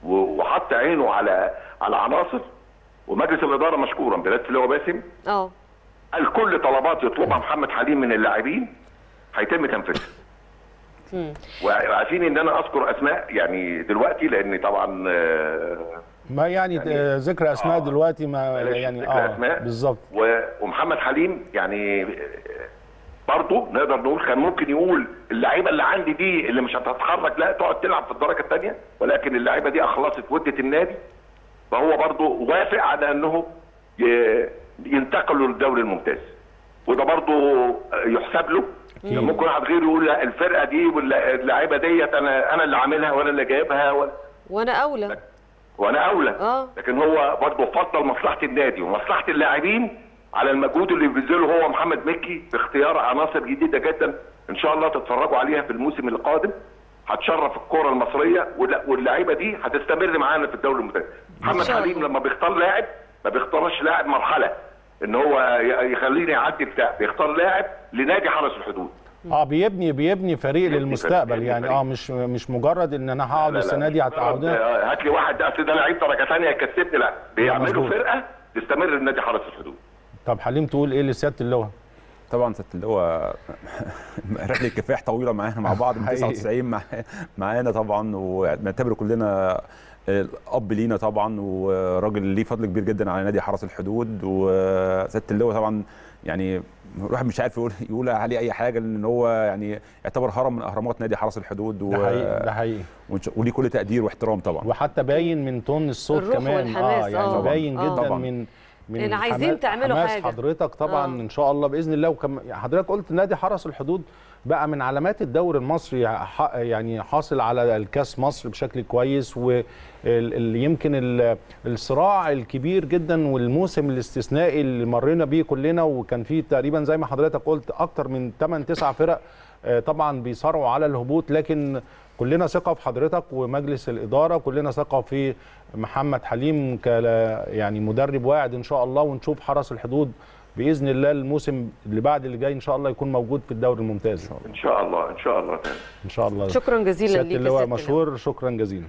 وحط عينه على عناصر. ومجلس الاداره مشكورا برئاسه اللواء باسم الكل طلبات يطلبها محمد حليم من اللاعبين هيتم تنفيذها. وعارفين ان انا اذكر اسماء يعني دلوقتي، لان طبعا ما يعني ذكر اسماء دلوقتي ما يعني بالظبط. ومحمد حليم يعني برضه نقدر نقول كان ممكن يقول اللعيبه اللي عندي دي اللي مش هتتخرج لا تقعد تلعب في الدرجه الثانيه، ولكن اللعيبه دي اخلصت وده النادي، فهو برضه وافق على انه ينتقلوا للدوري الممتاز. وده برضه يحسب له. ممكن واحد غيره يقول لا الفرقه دي واللعيبه ديت انا اللي عاملها وانا اللي جايبها وانا اولى لكن هو برضه فضل مصلحه النادي ومصلحه اللاعبين على المجهود اللي بيبذله هو محمد مكي في اختيار عناصر جديده جدا ان شاء الله تتفرجوا عليها في الموسم القادم. هتشرف الكره المصريه واللعيبه دي هتستمر معانا في الدوري الممتاز. محمد حليم لما بيختار لاعب ما بيختارش لاعب مرحله ان هو يخليني اعدي بتاع، بيختار لاعب لنادي حرس الحدود. بيبني فريق للمستقبل يعني. مش مجرد ان انا هقعد السنه دي هتعودني هات لي واحد اصل ده لعيب درجه ثانيه كسبني، لا بيعملوا فرقه تستمر النادي حرس الحدود. طب حليم تقول ايه لسياده اللواء؟ طبعا سياده اللواء رحله كفاح طويله معانا مع بعض من 99 معانا طبعا، ونعتبر كلنا الاب لينا طبعا، وراجل ليه فضل كبير جدا على نادي حرس الحدود. وسياده اللواء طبعا يعني الواحد مش عارف يقول عليه اي حاجه، لان هو يعني يعتبر هرم من اهرامات نادي حرس الحدود. ده حقيقي ده حقيقي، وليه كل تقدير واحترام طبعا. وحتى باين من طن الصوت كمان يعني باين جدا طبعًا. من عايزين تعملوا حاجه حضرتك طبعا ان شاء الله باذن الله. حضرتك قلت نادي حرس الحدود بقى من علامات الدوري المصري، يعني حاصل على الكاس مصر بشكل كويس، ويمكن الصراع الكبير جدا والموسم الاستثنائي اللي مرينا بيه كلنا، وكان فيه تقريبا زي ما حضرتك قلت اكتر من 8-9 فرق طبعا بيصارعوا على الهبوط. لكن كلنا ثقه في حضرتك ومجلس الاداره، كلنا ثقه في محمد حليم يعني مدرب واعد ان شاء الله. ونشوف حرس الحدود باذن الله الموسم اللي بعد اللي جاي ان شاء الله يكون موجود في الدوري الممتاز ان شاء الله. ان شاء الله شكرا جزيلا ليك يا مشهور. شكرا جزيلا.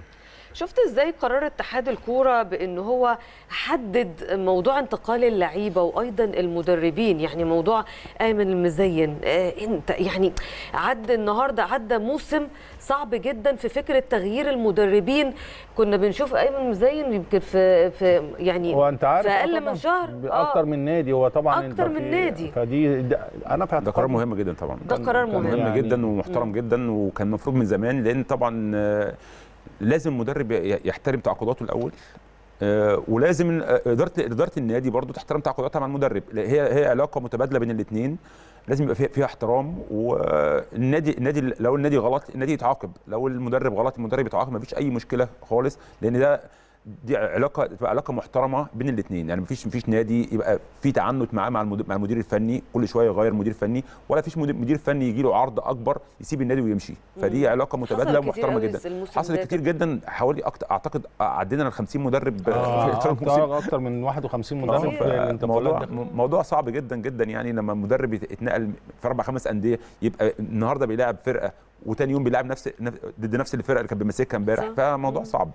شفت ازاي قرار اتحاد الكوره بان هو حدد موضوع انتقال اللعيبه وايضا المدربين؟ يعني موضوع ايمن المزين انت يعني عدى موسم صعب جدا في فكره تغيير المدربين. كنا بنشوف ايمن المزين يمكن في يعني في اقل من شهر اكتر من نادي. هو طبعا اكتر من نادي، فدي انا ده قرار مهم جدا طبعا. ده قرار مهم جدا ومحترم جدا، وكان المفروض من زمان، لان طبعا لازم المدرب يحترم تعاقداته الاول، ولازم اداره النادي برضو تحترم تعاقداتها مع المدرب. هي علاقه متبادله بين الاثنين، لازم يبقى فيها احترام. والنادي لو النادي غلط النادي يتعاقب، لو المدرب غلط المدرب يتعاقب، مفيش اي مشكله خالص، لان دي علاقه تبقى علاقه محترمه بين الاثنين. يعني مفيش نادي يبقى في تعنت معاه مع المدير الفني، كل شويه يغير مدير فني، ولا فيش مدير فني يجي له عرض اكبر يسيب النادي ويمشي. فدي علاقه متبادله ومحترمه جدا. حصلت كتير جدا، حوالي اعتقد عدينا ال 50 مدرب اكتر من 51 مدرب. موضوع صعب جدا جدا، يعني لما مدرب يتنقل في 4 5 انديه، يبقى النهارده بيلاعب فرقه وتاني يوم بيلاعب ضد نفس الفرقه اللي كان بيمسكها امبارح. فموضوع صعب،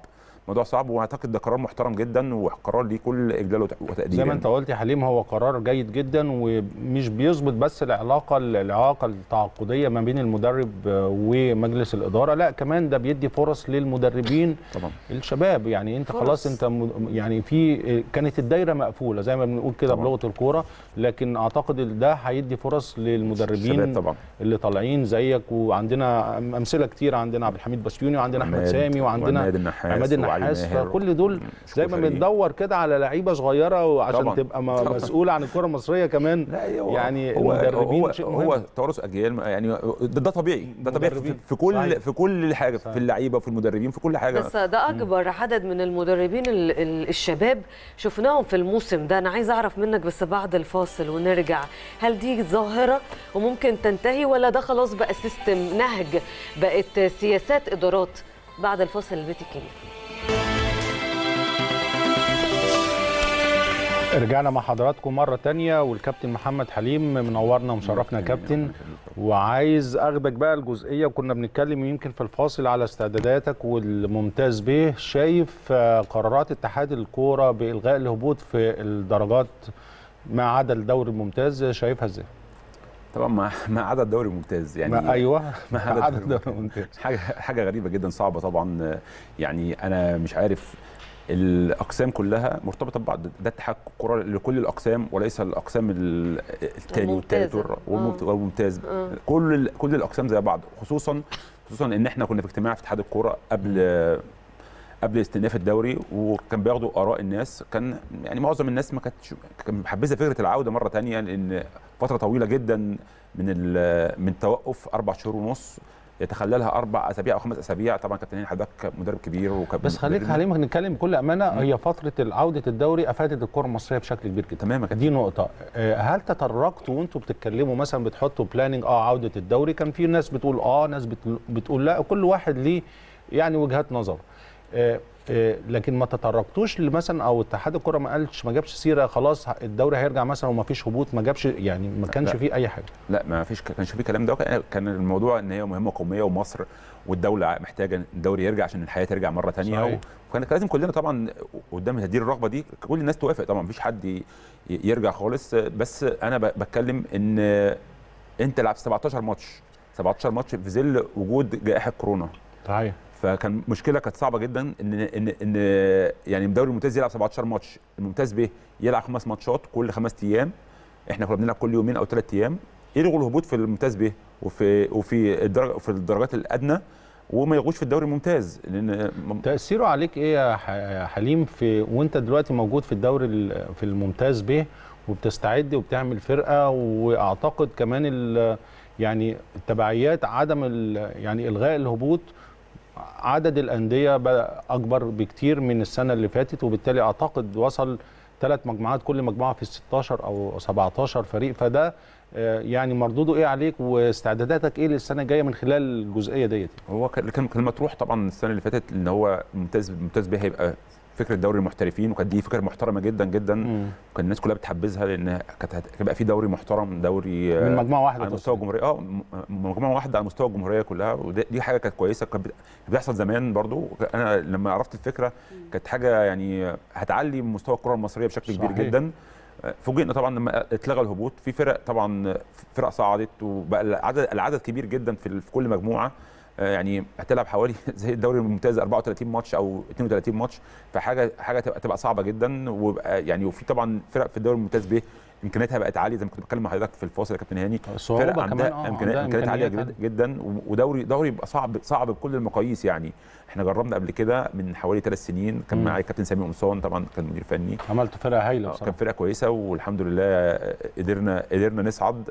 موضوع صعب، واعتقد ده قرار محترم جدا وقرار ليه كل اجلال وتقدير. زي ما انت قلت يا حليم، هو قرار جيد جدا، ومش بيظبط بس العلاقه التعاقديه ما بين المدرب ومجلس الاداره، لا كمان ده بيدي فرص للمدربين طبعا الشباب. يعني انت خلاص انت يعني كانت الدايره مقفوله زي ما بنقول كده بلغه الكوره، لكن اعتقد ده هيدي فرص للمدربين طبعا اللي طالعين زيك. وعندنا امثله كتير، عندنا عبد الحميد بسيوني، وعندنا احمد سامي، وعندنا عماد النحاس. فكل دول زي ما بندور كده على لعيبه صغيره، وعشان تبقى مسؤوله عن الكره المصريه كمان. يعني المدربين هو تورث اجيال، يعني ده طبيعي، ده طبيعي في كل حاجه، في اللعيبه وفي المدربين في كل حاجه. بس ده اكبر عدد من المدربين الشباب شفناهم في الموسم ده. انا عايز اعرف منك بس بعد الفاصل ونرجع، هل دي ظاهره وممكن تنتهي، ولا ده خلاص بقى سيستم، نهج، بقت سياسات ادارات؟ بعد الفاصل البيت الكبير. رجعنا مع حضراتكم مرة تانية، والكابتن محمد حليم منورنا ومشرفنا يا كابتن. وعايز اخدك بقى الجزئية، وكنا بنتكلم يمكن في الفاصل على استعداداتك والممتاز به. شايف قرارات اتحاد الكرة بإلغاء الهبوط في الدرجات ما عدا الدوري الممتاز، شايفها ازاي؟ طبعا ما عدا الدوري الممتاز، يعني ما عدا الدوري الممتاز حاجة غريبة جدا، صعبة طبعا. يعني انا مش عارف، الاقسام كلها مرتبطه ببعض، ده اتحاد كره لكل الاقسام، وليس الاقسام الثاني والثالث والممتاز. كل الاقسام زي بعض، خصوصا ان احنا كنا في اجتماع في اتحاد الكره قبل استئناف الدوري، وكان بياخدوا اراء الناس. كان يعني معظم الناس ما كانتش محبذه فكره العوده مره ثانيه، لان فتره طويله جدا من توقف 4 شهور ونص يتخللها 4 أسابيع أو 5 أسابيع. طبعا كابتن حضرتك مدرب كبير بس خليك حليم نتكلم بكل امانه. هي فتره عوده الدوري افادت الكره المصريه بشكل كبير جدا. تمام، دي نقطه. هل تطرقتوا وانتم بتتكلموا مثلا، بتحطوا بلاننج عوده الدوري؟ كان في ناس بتقول ناس بتقول لا، كل واحد ليه يعني وجهات نظر. لكن ما تطرقتوش مثلا، او اتحاد الكره ما قالش، ما جابش سيره خلاص الدوري هيرجع مثلا وما فيش هبوط، ما جابش يعني ما كانش فيه اي حاجه. لا ما فيش، كانش فيه كلام. ده كان الموضوع ان هي مهمه قوميه، ومصر والدوله محتاجه الدوري يرجع عشان الحياه ترجع مره ثانيه. وكان لازم كلنا طبعا قدام هذه الرغبه دي كل الناس توافق. طبعا ما فيش حد يرجع خالص، بس انا بتكلم ان انت لعبت 17 ماتش في ظل وجود جائحه كورونا. صحيح. فكان مشكله كانت صعبه جدا ان يعني الدوري الممتاز يلعب 17 ماتش، الممتاز ب يلعب 5 ماتشات كل 5 ايام. احنا كنا بنلعب كل 2 أو 3 أيام. يلغوا الهبوط في الممتاز ب وفي الدرجات الادنى، وما يلغوش في الدوري الممتاز. لان تاثيره عليك ايه يا حليم وانت دلوقتي موجود في الدوري في الممتاز ب، وبتستعد وبتعمل فرقه، واعتقد كمان يعني التبعيات عدم يعني الغاء الهبوط، عدد الأندية بقى أكبر بكتير من السنة اللي فاتت، وبالتالي أعتقد وصل 3 مجموعات، كل مجموعة في 16 أو 17 فريق. فده يعني مردوده إيه عليك، واستعداداتك إيه للسنة الجاية من خلال الجزئية ديت؟ هو كان مطروح طبعا السنة اللي فاتت إن هو ممتاز بيه هيبقى فكرة دوري المحترفين، وكانت دي فكرة محترمة جدا جدا، وكان الناس كلها بتحبذها، لأن كانت هيبقى في دوري محترم، دوري من مجموعة واحدة على مستوى الجمهورية. مجموعة واحدة على مستوى الجمهورية كلها، ودي حاجة كانت كويسة، كانت بتحصل زمان برضو. أنا لما عرفت الفكرة كانت حاجة يعني هتعلي من مستوى الكرة المصرية بشكل كبير جدا. فوجئنا طبعا لما اتلغى الهبوط في فرق صعدت، وبقى العدد كبير جدا في كل مجموعة. يعني هتلعب حوالي زي الدوري الممتاز 34 ماتش او 32 ماتش، فحاجه تبقى صعبه جدا. ويعني وفي طبعا فرق في الدوري الممتاز ب امكانياتها بقت عاليه زي ما كنت بتكلم مع حضرتك في الفاصل يا كابتن هاني. فرق عندها امكانيات عاليه جدا، ودوري بيبقى صعب بكل المقاييس يعني. احنا جربنا قبل كده من حوالي 3 سنين، كان معايا كابتن سامي قمصان طبعا كان مدير فني، عملت فرقه هايله بصراحه، كان فرقه كويسه والحمد لله قدرنا نصعد.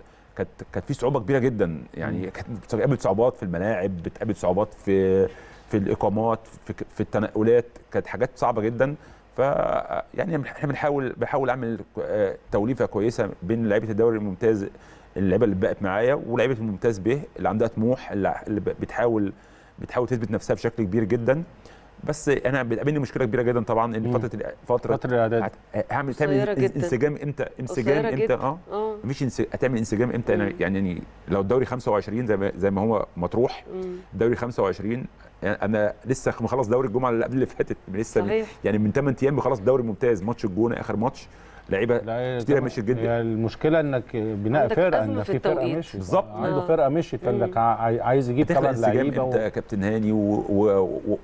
كانت في صعوبه كبيره جدا يعني، كانت بتقابل صعوبات في الملاعب، بتقابل صعوبات في الاقامات، في التنقلات، كانت حاجات صعبه جدا. ف يعني احنا بحاول اعمل توليفه كويسه بين لعيبه الدوري الممتاز، اللعيبه اللي بقت معايا ولعيبه الممتاز به اللي عندها طموح، اللي بتحاول تثبت نفسها بشكل كبير جدا. بس انا بتقابلني مشكله كبيره جدا طبعا ان فتره الاعداد هعمل انسجام امتى، انسجام امتى مفيش هتعمل انسجام امتى. انا يعني لو الدوري 25 زي ما هو مطروح، الدوري 25 يعني انا لسه مخلص دوري الجمعه اللي قبل اللي فاتت، لسه يعني من 8 ايام بخلص دوري ممتاز، ماتش الجونه اخر ماتش، لعيبه كتير مشيت جدا. يعني المشكله انك بناء فرقه، ان في فرقه مشيت بالظبط، عنده فرقه مشيت، قال لك عايز يجيب طبعا لعيبه. انت كابتن هاني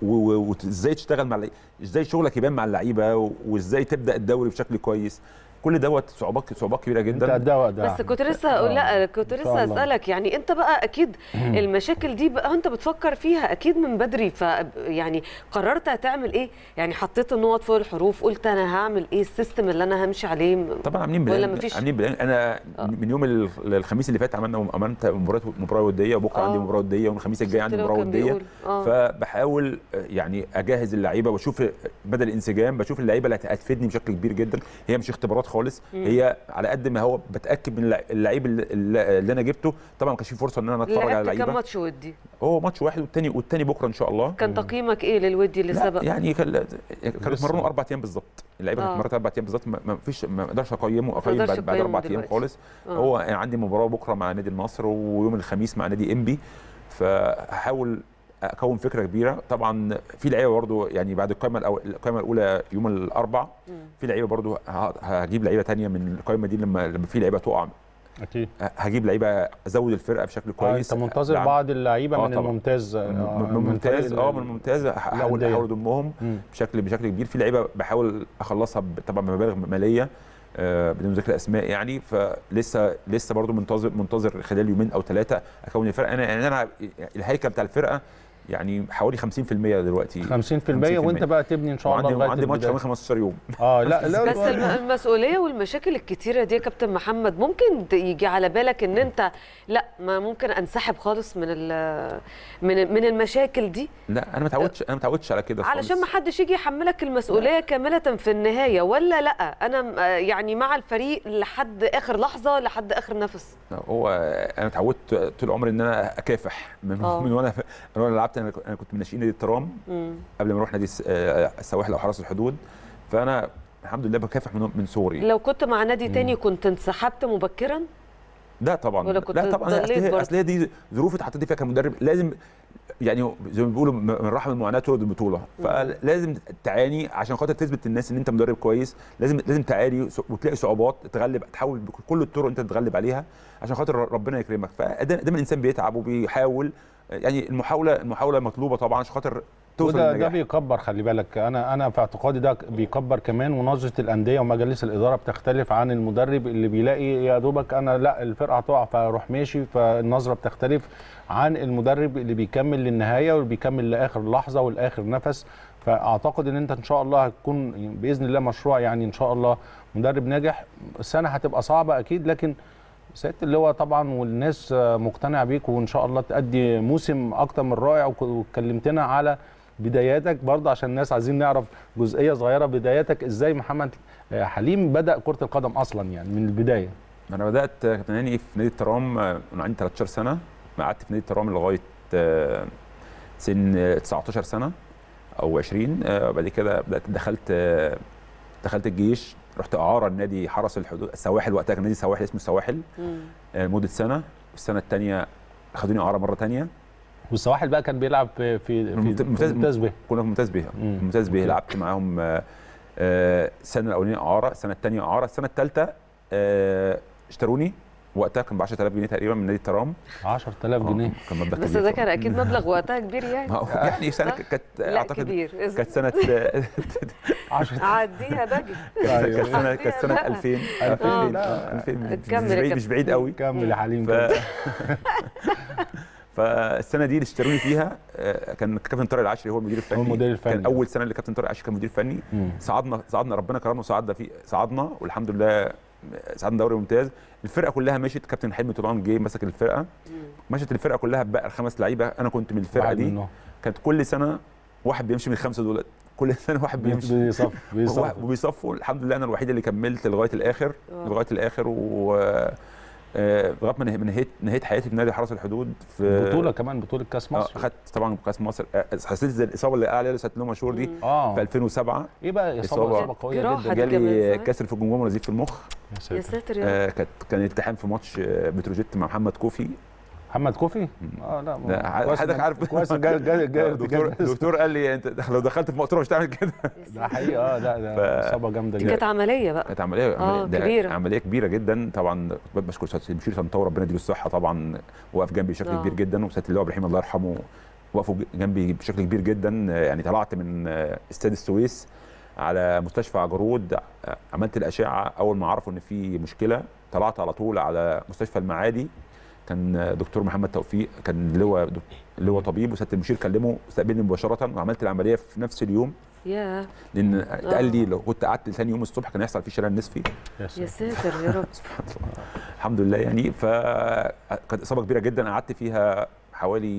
وازاي تشتغل مع ازاي شغلك يبان مع اللعيبه، وازاي تبدا الدوري بشكل كويس، كل دوت صعوبات كبيره جدا. بس كنت لسه اقول، لا كنت لسه اسالك يعني انت بقى اكيد المشاكل دي بقى انت بتفكر فيها اكيد من بدري، فيعني قررت هتعمل ايه؟ يعني حطيت النقط فوق الحروف، قلت انا هعمل ايه، السيستم اللي انا همشي عليه؟ طبعا عاملين بلان. انا من يوم الخميس اللي فات عملت مباراه وديه، وبكره عندي مباراه وديه، والخميس الجاي عندي مباراه وديه. فبحاول يعني اجهز اللعيبه واشوف بدل الانسجام، بشوف اللعيبه اللي هتفيدني بشكل كبير جدا. هي مش اختبارات خالص، هي على قد ما هو بتاكد من اللعيب اللي انا جبته. طبعا ما كانش في فرصه ان انا اتفرج على اللعيبه. كان ماتش ودي، هو ماتش واحد، والتاني بكره ان شاء الله. كان تقييمك ايه للودي اللي سبق؟ يعني كانوا اتمرنوا 4 ايام بالظبط، اللعيبه اتمرنت 4 ايام بالظبط، ما اقدرش اقيم بعد 4 ايام خالص. هو يعني عندي مباراه بكره مع نادي النصر، ويوم الخميس مع نادي إنبي، فهحاول اكون فكره كبيره. طبعا في لعيبه برضو يعني بعد القائمه الاولى يوم الاربعاء، في لعيبه برضو هجيب لعيبه ثانيه من القائمه دي، لما في لعيبه تقع اكيد هجيب لعيبه، ازود الفرقه بشكل كويس. انت منتظر بعض اللعيبه من الممتاز؟ من الممتاز هحاول اضمهم بشكل كبير. في لعيبه بحاول اخلصها طبعا بمبالغ ماليه بدون ذكر اسماء يعني، فلسه برضو منتظر خلال يومين او 3 اكون الفرقه. انا الهيكل بتاع الفرقه يعني حوالي 50% دلوقتي، 50%. وانت بقى تبني ان شاء الله. عندي ماتش كمان 15 يوم. لا بس المسؤوليه والمشاكل الكتيره دي يا كابتن محمد، ممكن يجي على بالك ان انت لا، ما ممكن انسحب خالص من المشاكل دي؟ لا، انا ما اتعودتش على كده خالص، علشان ما حدش يجي يحملك المسؤوليه كامله في النهايه. ولا لا، انا يعني مع الفريق لحد اخر لحظه، لحد اخر نفس. هو انا اتعودت طول عمري ان انا اكافح من وانا لعبت. انا كنت من ناشئين نادي الترام قبل ما اروح نادي السواحل او حرس الحدود، فانا الحمد لله بكافح من صغري. لو كنت مع نادي تاني كنت انسحبت مبكرا؟ لا طبعا، ولا كنت لا طبعا. اصل هي دي ظروف اتحطيت فيها كمدرب، لازم يعني زي ما بيقولوا من رحم المعاناه تولد البطوله. فلازم تعاني عشان خاطر تثبت للناس ان انت مدرب كويس. لازم تعاني وتلاقي صعوبات، تتغلب، تحاول بكل الطرق انت تتغلب عليها عشان خاطر ربنا يكرمك. فده الانسان بيتعب وبيحاول، يعني المحاوله مطلوبه طبعا عشان خاطر توصل للنجاح. وده بيكبر، خلي بالك. انا في اعتقادي ده بيكبر كمان، ونظره الانديه ومجالس الاداره بتختلف عن المدرب اللي بيلاقي يا دوبك انا لا الفرقه هتقع فاروح ماشي. فالنظره بتختلف عن المدرب اللي بيكمل للنهايه وبيكمل لاخر لحظه ولاخر نفس. فاعتقد ان انت ان شاء الله هتكون باذن الله مشروع، يعني ان شاء الله مدرب ناجح. السنه هتبقى صعبه اكيد، لكن سيادة اللواء طبعا والناس مقتنعه بيك، وان شاء الله تأدي موسم اكتر من رائع. وكلمتنا على بداياتك برضه عشان الناس عايزين نعرف جزئيه صغيره، بداياتك ازاي محمد حليم بدأ كرة القدم اصلا، يعني من البدايه. انا بدأت كابتن هاني في نادي الترام وانا عندي 13 سنه، قعدت في نادي الترام لغايه سن 19 سنه او 20. بعد كده دخلت الجيش، رحت اعاره لنادي حرس الحدود السواحل، وقتها كان نادي سواحل اسمه السواحل، لمده سنه. السنه الثانيه خدوني اعاره مره ثانيه. والسواحل بقى كان بيلعب في ممتاز به، كنا في ممتاز به. ممتاز به لعبت معاهم السنه الاولانيه اعاره، السنه الثانيه اعاره، السنه الثالثه اشتروني وقتها كان ب 10000 جنيه تقريبا من نادي الترام. 10000 جنيه كان مبلغ كبير، بس ده كان اكيد مبلغ وقتها كبير يعني. يعني سنه كانت اعتقد كانت سنه عديها باجي. كالسنة 2000 2000 مش بعيد قوي. كمل يا حليم. فالسنه دي اللي اشتروني فيها كان كابتن طارق العشري هو المدير الفني. كان اول سنه اللي كابتن طارق العشري كان مدير فني. صعدنا ربنا كرمنا وصعدنا في صعدنا والحمد لله صعدنا دوري ممتاز. الفرقه كلها مشيت، كابتن حلمي طروان جه مسك الفرقه. مشت الفرقه كلها بقى 5 لعيبه، انا كنت من الفرقه دي. كانت كل سنه واحد بيمشي من ال5 دول، كل سنه واحد بيمشي بيصفوا. الحمد لله انا الوحيد اللي كملت لغايه الاخر لغايه الاخر لغايه ما نهيت حياتي في نادي حرس الحدود. في بطوله كمان، بطوله كاس مصر اخدت طبعا كاس مصر. حسيت زي الاصابه اللي قال عليها ساعه اللي هو مشهور دي في 2007. ايه بقى اصابه قويه جدا، جالي كسر في الجمجمه ونزيف في المخ. يا ساتر يا رب. كان التحام في ماتش بتروجيت مع محمد كوفي؟ لا حضرتك عارف كويس. الدكتور قال لي انت لو دخلت في مقطوره مش هتعمل كده. ده حقيقه. ده اصابه جامده جدا. كانت عمليه بقى، كانت عمليه كبيره، عمليه كبيره جدا. طبعا بشكر سيادة المشير سنطوري ربنا يديله الصحه، طبعا وقف جنبي بشكل كبير جدا، وسياده اللواء ابراهيم الله يرحمه وقفوا جنبي بشكل كبير جدا. يعني طلعت من استاد السويس على مستشفى عجرود، عملت الاشعه. اول ما عرفوا ان في مشكله طلعت على طول على مستشفى المعادي. كان دكتور محمد توفيق كان اللي هو طبيب، وسياده المشير كلمه استقبلني مباشره وعملت العمليه في نفس اليوم. ياه. لان قال لي لو كنت قعدت ثاني يوم الصبح كان هيحصل فيه شلل نصفي. يا ساتر يا رب. سبحان الله. الحمد لله. يعني فكانت اصابه كبيره جدا، قعدت فيها حوالي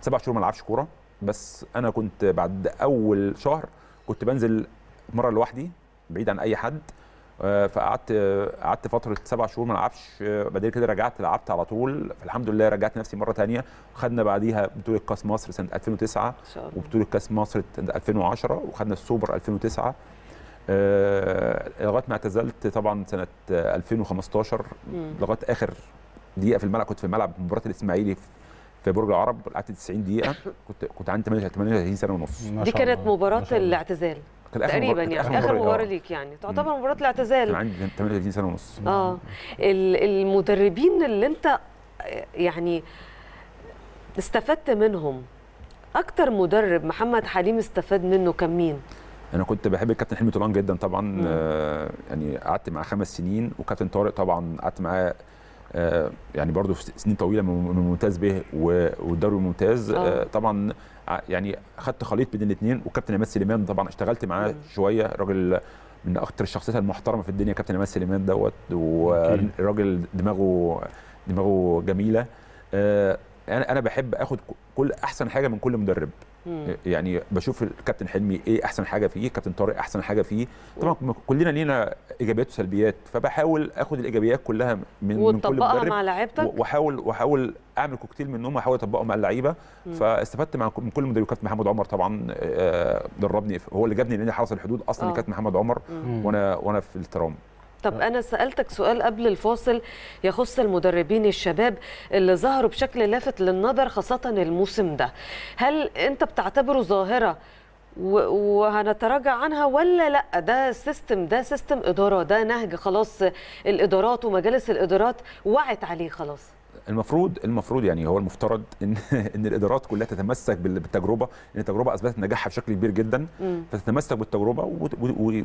7 شهور ما العبش كوره. بس انا كنت بعد اول شهر كنت بنزل مره لوحدي بعيد عن اي حد. فقعدت فتره 7 شهور ما العبش. بعد كده رجعت لعبت على طول، فالحمد لله رجعت نفسي مره ثانيه. وخدنا بعديها بطوله كاس مصر سنه 2009 وبطوله كاس مصر 2010 وخدنا السوبر 2009 لغايه ما اعتزلت طبعا سنه 2015 لغايه اخر دقيقه في الملعب. كنت في الملعب مباراه الاسماعيلي في برج العرب، قعدت 90 دقيقه. كنت عندي 38 سنه ونص. دي كانت مباراه الاعتزال تقريبا، يعني اخر مباراه ليك، يعني تعتبر مباراه الاعتزال. عندي 38 سنه ونص. المدربين اللي انت يعني استفدت منهم، اكتر مدرب محمد حليم استفاد منه كان مين؟ انا كنت بحب الكابتن حلمي طولان جدا طبعا. يعني قعدت معاه 5 سنين، وكابتن طارق طبعا قعدت معاه يعني برضه في سنين طويله من ممتاز به والدوري الممتاز. طبعا يعني خدت خليط بين الاثنين. وكابتن عماد سليمان طبعا اشتغلت معاه شويه. راجل من اكتر الشخصيات المحترمه في الدنيا كابتن عماد سليمان دوت. والراجل دماغه جميله. انا بحب اخد كل احسن حاجه من كل مدرب. يعني بشوف الكابتن حلمي ايه احسن حاجه فيه، كابتن طارق احسن حاجه فيه. طبعا كلنا لينا ايجابيات وسلبيات، فبحاول اخد الايجابيات كلها من كل مدرب مع لعيبتك، واحاول اعمل كوكتيل منهم واحاول اطبقه مع اللعيبه. فاستفدت من كل مدرب. كابتن محمد عمر طبعا دربني، هو اللي جابني لنادي حرس الحدود اصلا. كابتن محمد عمر وانا في الترام. طب أنا سألتك سؤال قبل الفاصل يخص المدربين الشباب اللي ظهروا بشكل لافت للنظر خاصة الموسم ده. هل أنت بتعتبره ظاهرة وهنتراجع عنها ولا لأ؟ ده سيستم إدارة، ده نهج خلاص الإدارات ومجالس الإدارات وعت عليه خلاص. المفروض يعني هو المفترض ان الادارات كلها تتمسك بالتجربه، ان التجربه اثبتت نجاحها بشكل كبير جدا. فتتمسك بالتجربه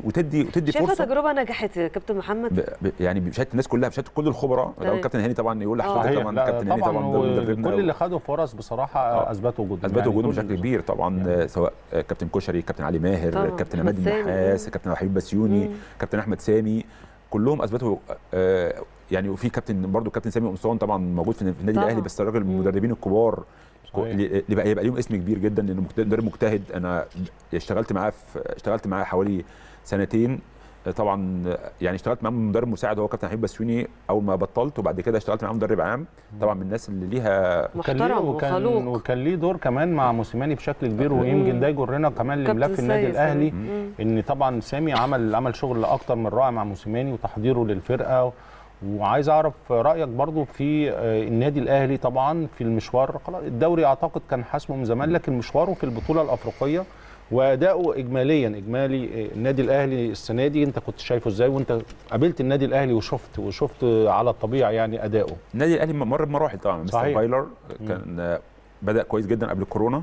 وتدي فرصه. شايفه تجربه نجحت يا كابتن محمد؟ يعني بشهاده الناس كلها، بشهاده كل الخبراء. الكابتن هاني طبعا يقول لحضرتك طبعا كابتن هاني طبعا كل اللي خدوا فرص بصراحه اثبتوا وجودهم، بشكل كبير طبعا. سواء كابتن كشري، كابتن علي ماهر، كابتن عماد النحاس، كابتن حبيب بسيوني، كابتن احمد سامي، كلهم اثبتوا. يعني وفي كابتن برضه كابتن سامي قمصان طبعا موجود في النادي الاهلي، بس راجل من المدربين الكبار اللي يبقى ليهم اسم كبير جدا، لانه مدرب مجتهد. انا اشتغلت معاه حوالي 2 سنين طبعا. يعني اشتغلت معاه مدرب مساعد هو كابتن حبيب بسيوني اول ما بطلت، وبعد كده اشتغلت معاه مدرب عام. طبعا من الناس اللي ليها محترم وخلوق، وكان ليه دور كمان مع موسيماني بشكل كبير. ويمكن ده يجرنا كمان لملف النادي الاهلي، ان طبعا سامي عمل شغل اكتر من رائع مع موسيماني وتحضيره للفرقه. وعايز اعرف رايك برضو في النادي الاهلي طبعا في المشوار. الدوري اعتقد كان حاسمه من زمان، لكن مشواره في البطوله الافريقيه واداؤه اجمالي النادي الاهلي السنه دي، انت كنت شايفه ازاي؟ وانت قابلت النادي الاهلي وشفت على الطبيعه يعني اداؤه. النادي الاهلي مر بمراحل طبعا. مستر فايلر كان بدا كويس جدا قبل الكورونا.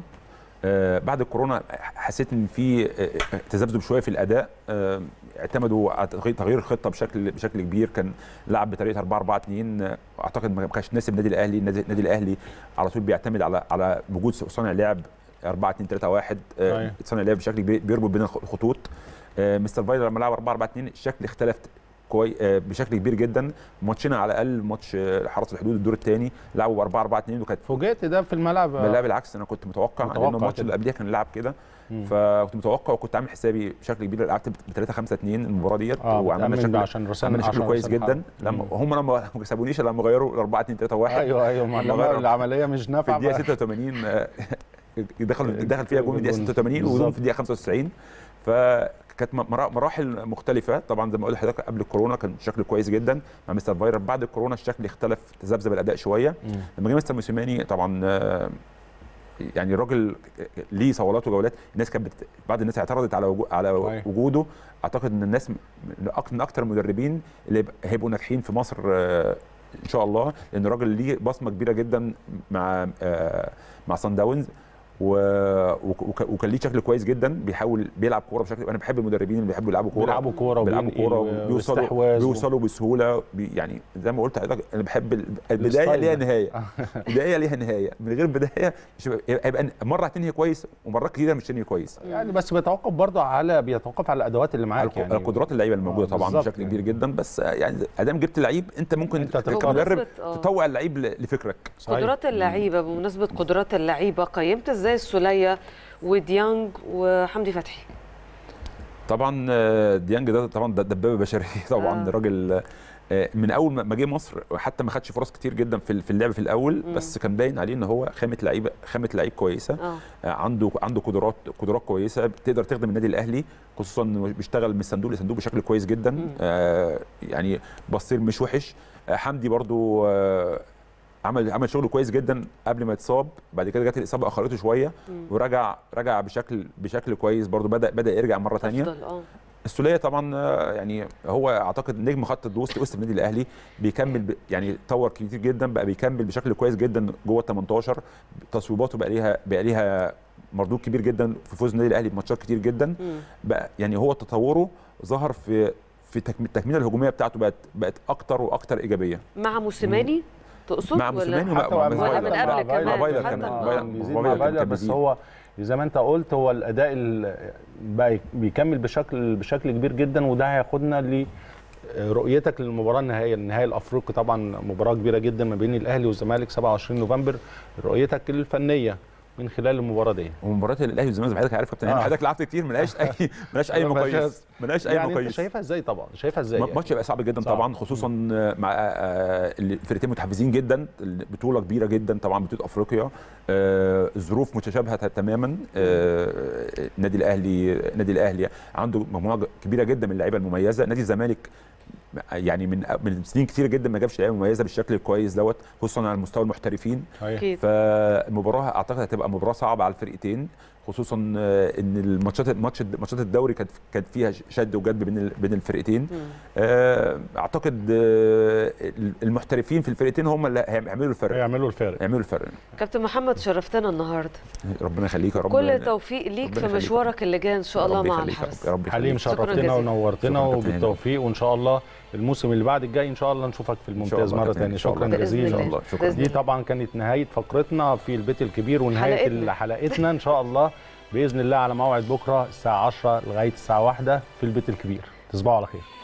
بعد الكورونا حسيت ان في تذبذب شويه في الاداء، اعتمدوا على تغيير الخطه بشكل كبير. كان لعب بطريقه 4-4-2، اعتقد ما كانش ناسب النادي الاهلي. النادي الاهلي على طول بيعتمد على وجود صانع لعب 4-2-3-1، صانع لعب بشكل كبير بيربط بين الخطوط. مستر فايلر لما لعب 4-4-2 الشكل اختلف بشكل كبير جدا. ماتشنا على الاقل، ماتش حرس الحدود الدور الثاني لعبوا 4-4-2، وكانت فوجئت ده في الملعب. لا بالعكس، انا كنت متوقع لان الماتش اللي قبليها كان لعب كده، فكنت متوقع وكنت عامل حسابي بشكل كبير. لعبت ب 3-5-2 المباراه ديت، وعملنا شكل كويس جدا. لما ما سابونيش الا لما غيروا 4-2-3-1. ايوه العمليه مش نافعه في الدقيقه 86. دخل فيها جون في الدقيقه 86 وجون في الدقيقه 95. كانت مراحل مختلفة طبعا. زي ما قلت لحضرتك قبل الكورونا كان شكل كويس جدا مع مستر فايلر، بعد الكورونا الشكل اختلف، تذبذب الأداء شوية. لما جه مستر موسيماني طبعا، يعني الراجل ليه صولات وجولات. الناس كانت بعض الناس اعترضت على وجوده. اعتقد ان الناس من اكثر المدربين اللي هيبقوا ناجحين في مصر ان شاء الله، لان الراجل ليه بصمة كبيرة جدا مع صن داونز، وكان ليه شكل كويس جدا. بيلعب كوره بشكل، انا بحب المدربين اللي بيحبوا يلعبوا كوره، بيوصلوا بسهوله. يعني زي ما قلت لحضرتك انا بحب البدايه ليها نهايه. البدايه ليها نهايه، من غير بدايه هيبقى مره هتنهي كويس ومرات كتيره مش هتنهي كويس. يعني بس بيتوقف برضه بيتوقف على الادوات اللي معاك، يعني قدرات اللعيبه الموجوده طبعا بشكل كبير جدا. بس يعني ادام جبت لعيب انت ممكن كمدرب تطوع اللعيب لفكرك. قدرات اللعيبه، بمناسبه قدرات اللعيبه، قيمت ازاي السوليه وديانج وحمدي فتحي؟ طبعا ديانج ده طبعا دبابه بشريه طبعا. راجل من اول ما جه مصر حتى ما خدش فرص كتير جدا في اللعب في الاول، بس كان باين عليه ان هو خامه لعيب كويسه. عنده قدرات كويسه، بتقدر تخدم النادي الاهلي، خصوصا انه بيشتغل من صندوق لصندوق بشكل كويس جدا. يعني بصير مش وحش. حمدي برضو عمل شغله كويس جدا قبل ما يتصاب، بعد كده جت الاصابه اخرته شويه، ورجع بشكل كويس برضو. بدا يرجع مره ثانيه. السوليه طبعا، يعني هو اعتقد نجم خط الوسط النادي الاهلي. بيكمل يعني طور كتير جدا، بقى بيكمل بشكل كويس جدا جوه ال 18. تصويباته بقى ليها مردود كبير جدا في فوز النادي الاهلي بماتشات كتير جدا. بقى يعني هو تطوره ظهر في التكمله الهجوميه بتاعته، بقت اكتر واكتر ايجابيه مع موسيماني. تقصد مع موسيماني مع فايلر كمان. بس هو زي ما انت قلت، هو الاداء بقى بيكمل بشكل كبير جدا، وده هياخدنا لرؤيتك للمباراه النهائيه. النهائي الافريقي طبعا مباراه كبيره جدا ما بين الاهلي والزمالك 27 نوفمبر. رؤيتك الفنيه من خلال المباراه دي، ومباراه الاهلي والزمالك حضرتك عارف كابتن هاني، حضرتك لعبت كتير، ملهاش اي مقياس، يعني مقياس. انت شايفها ازاي؟ الماتش هيبقى صعب جدا طبعا، خصوصا مع الفرقتين متحفزين جدا. بطوله كبيره جدا طبعا، بطوله افريقيا. ظروف متشابهه تماما. النادي الاهلي عنده مجموعه كبيره جدا من اللعيبه المميزه. نادي الزمالك يعني من سنين كتير جدا ما جابش لعيبه مميزه بالشكل الكويس دوت، خصوصا على مستوى المحترفين. فالمباراه اعتقد هتبقى مباراه صعبه على الفرقتين، خصوصا ان ماتشات الدوري كانت فيها شد وجذب بين الفرقتين. اعتقد المحترفين في الفرقتين هم اللي هيعملوا الفرق. كابتن محمد، شرفتنا النهارده. ربنا يخليك يا رب. كل التوفيق ليك في مشوارك اللي جاي ان شاء الله مع الحرس. حليم، شرفتنا ونورتنا، وبالتوفيق وان شاء الله الموسم اللي بعد الجاي ان شاء الله نشوفك في الممتاز مره ثانيه. شكرا جزيلا. دي طبعا كانت نهايه فقرتنا في البيت الكبير، ونهايه حلقتنا ان شاء الله باذن الله على موعد بكره الساعه 10 لغايه الساعه 1 في البيت الكبير. تصبحوا على خير.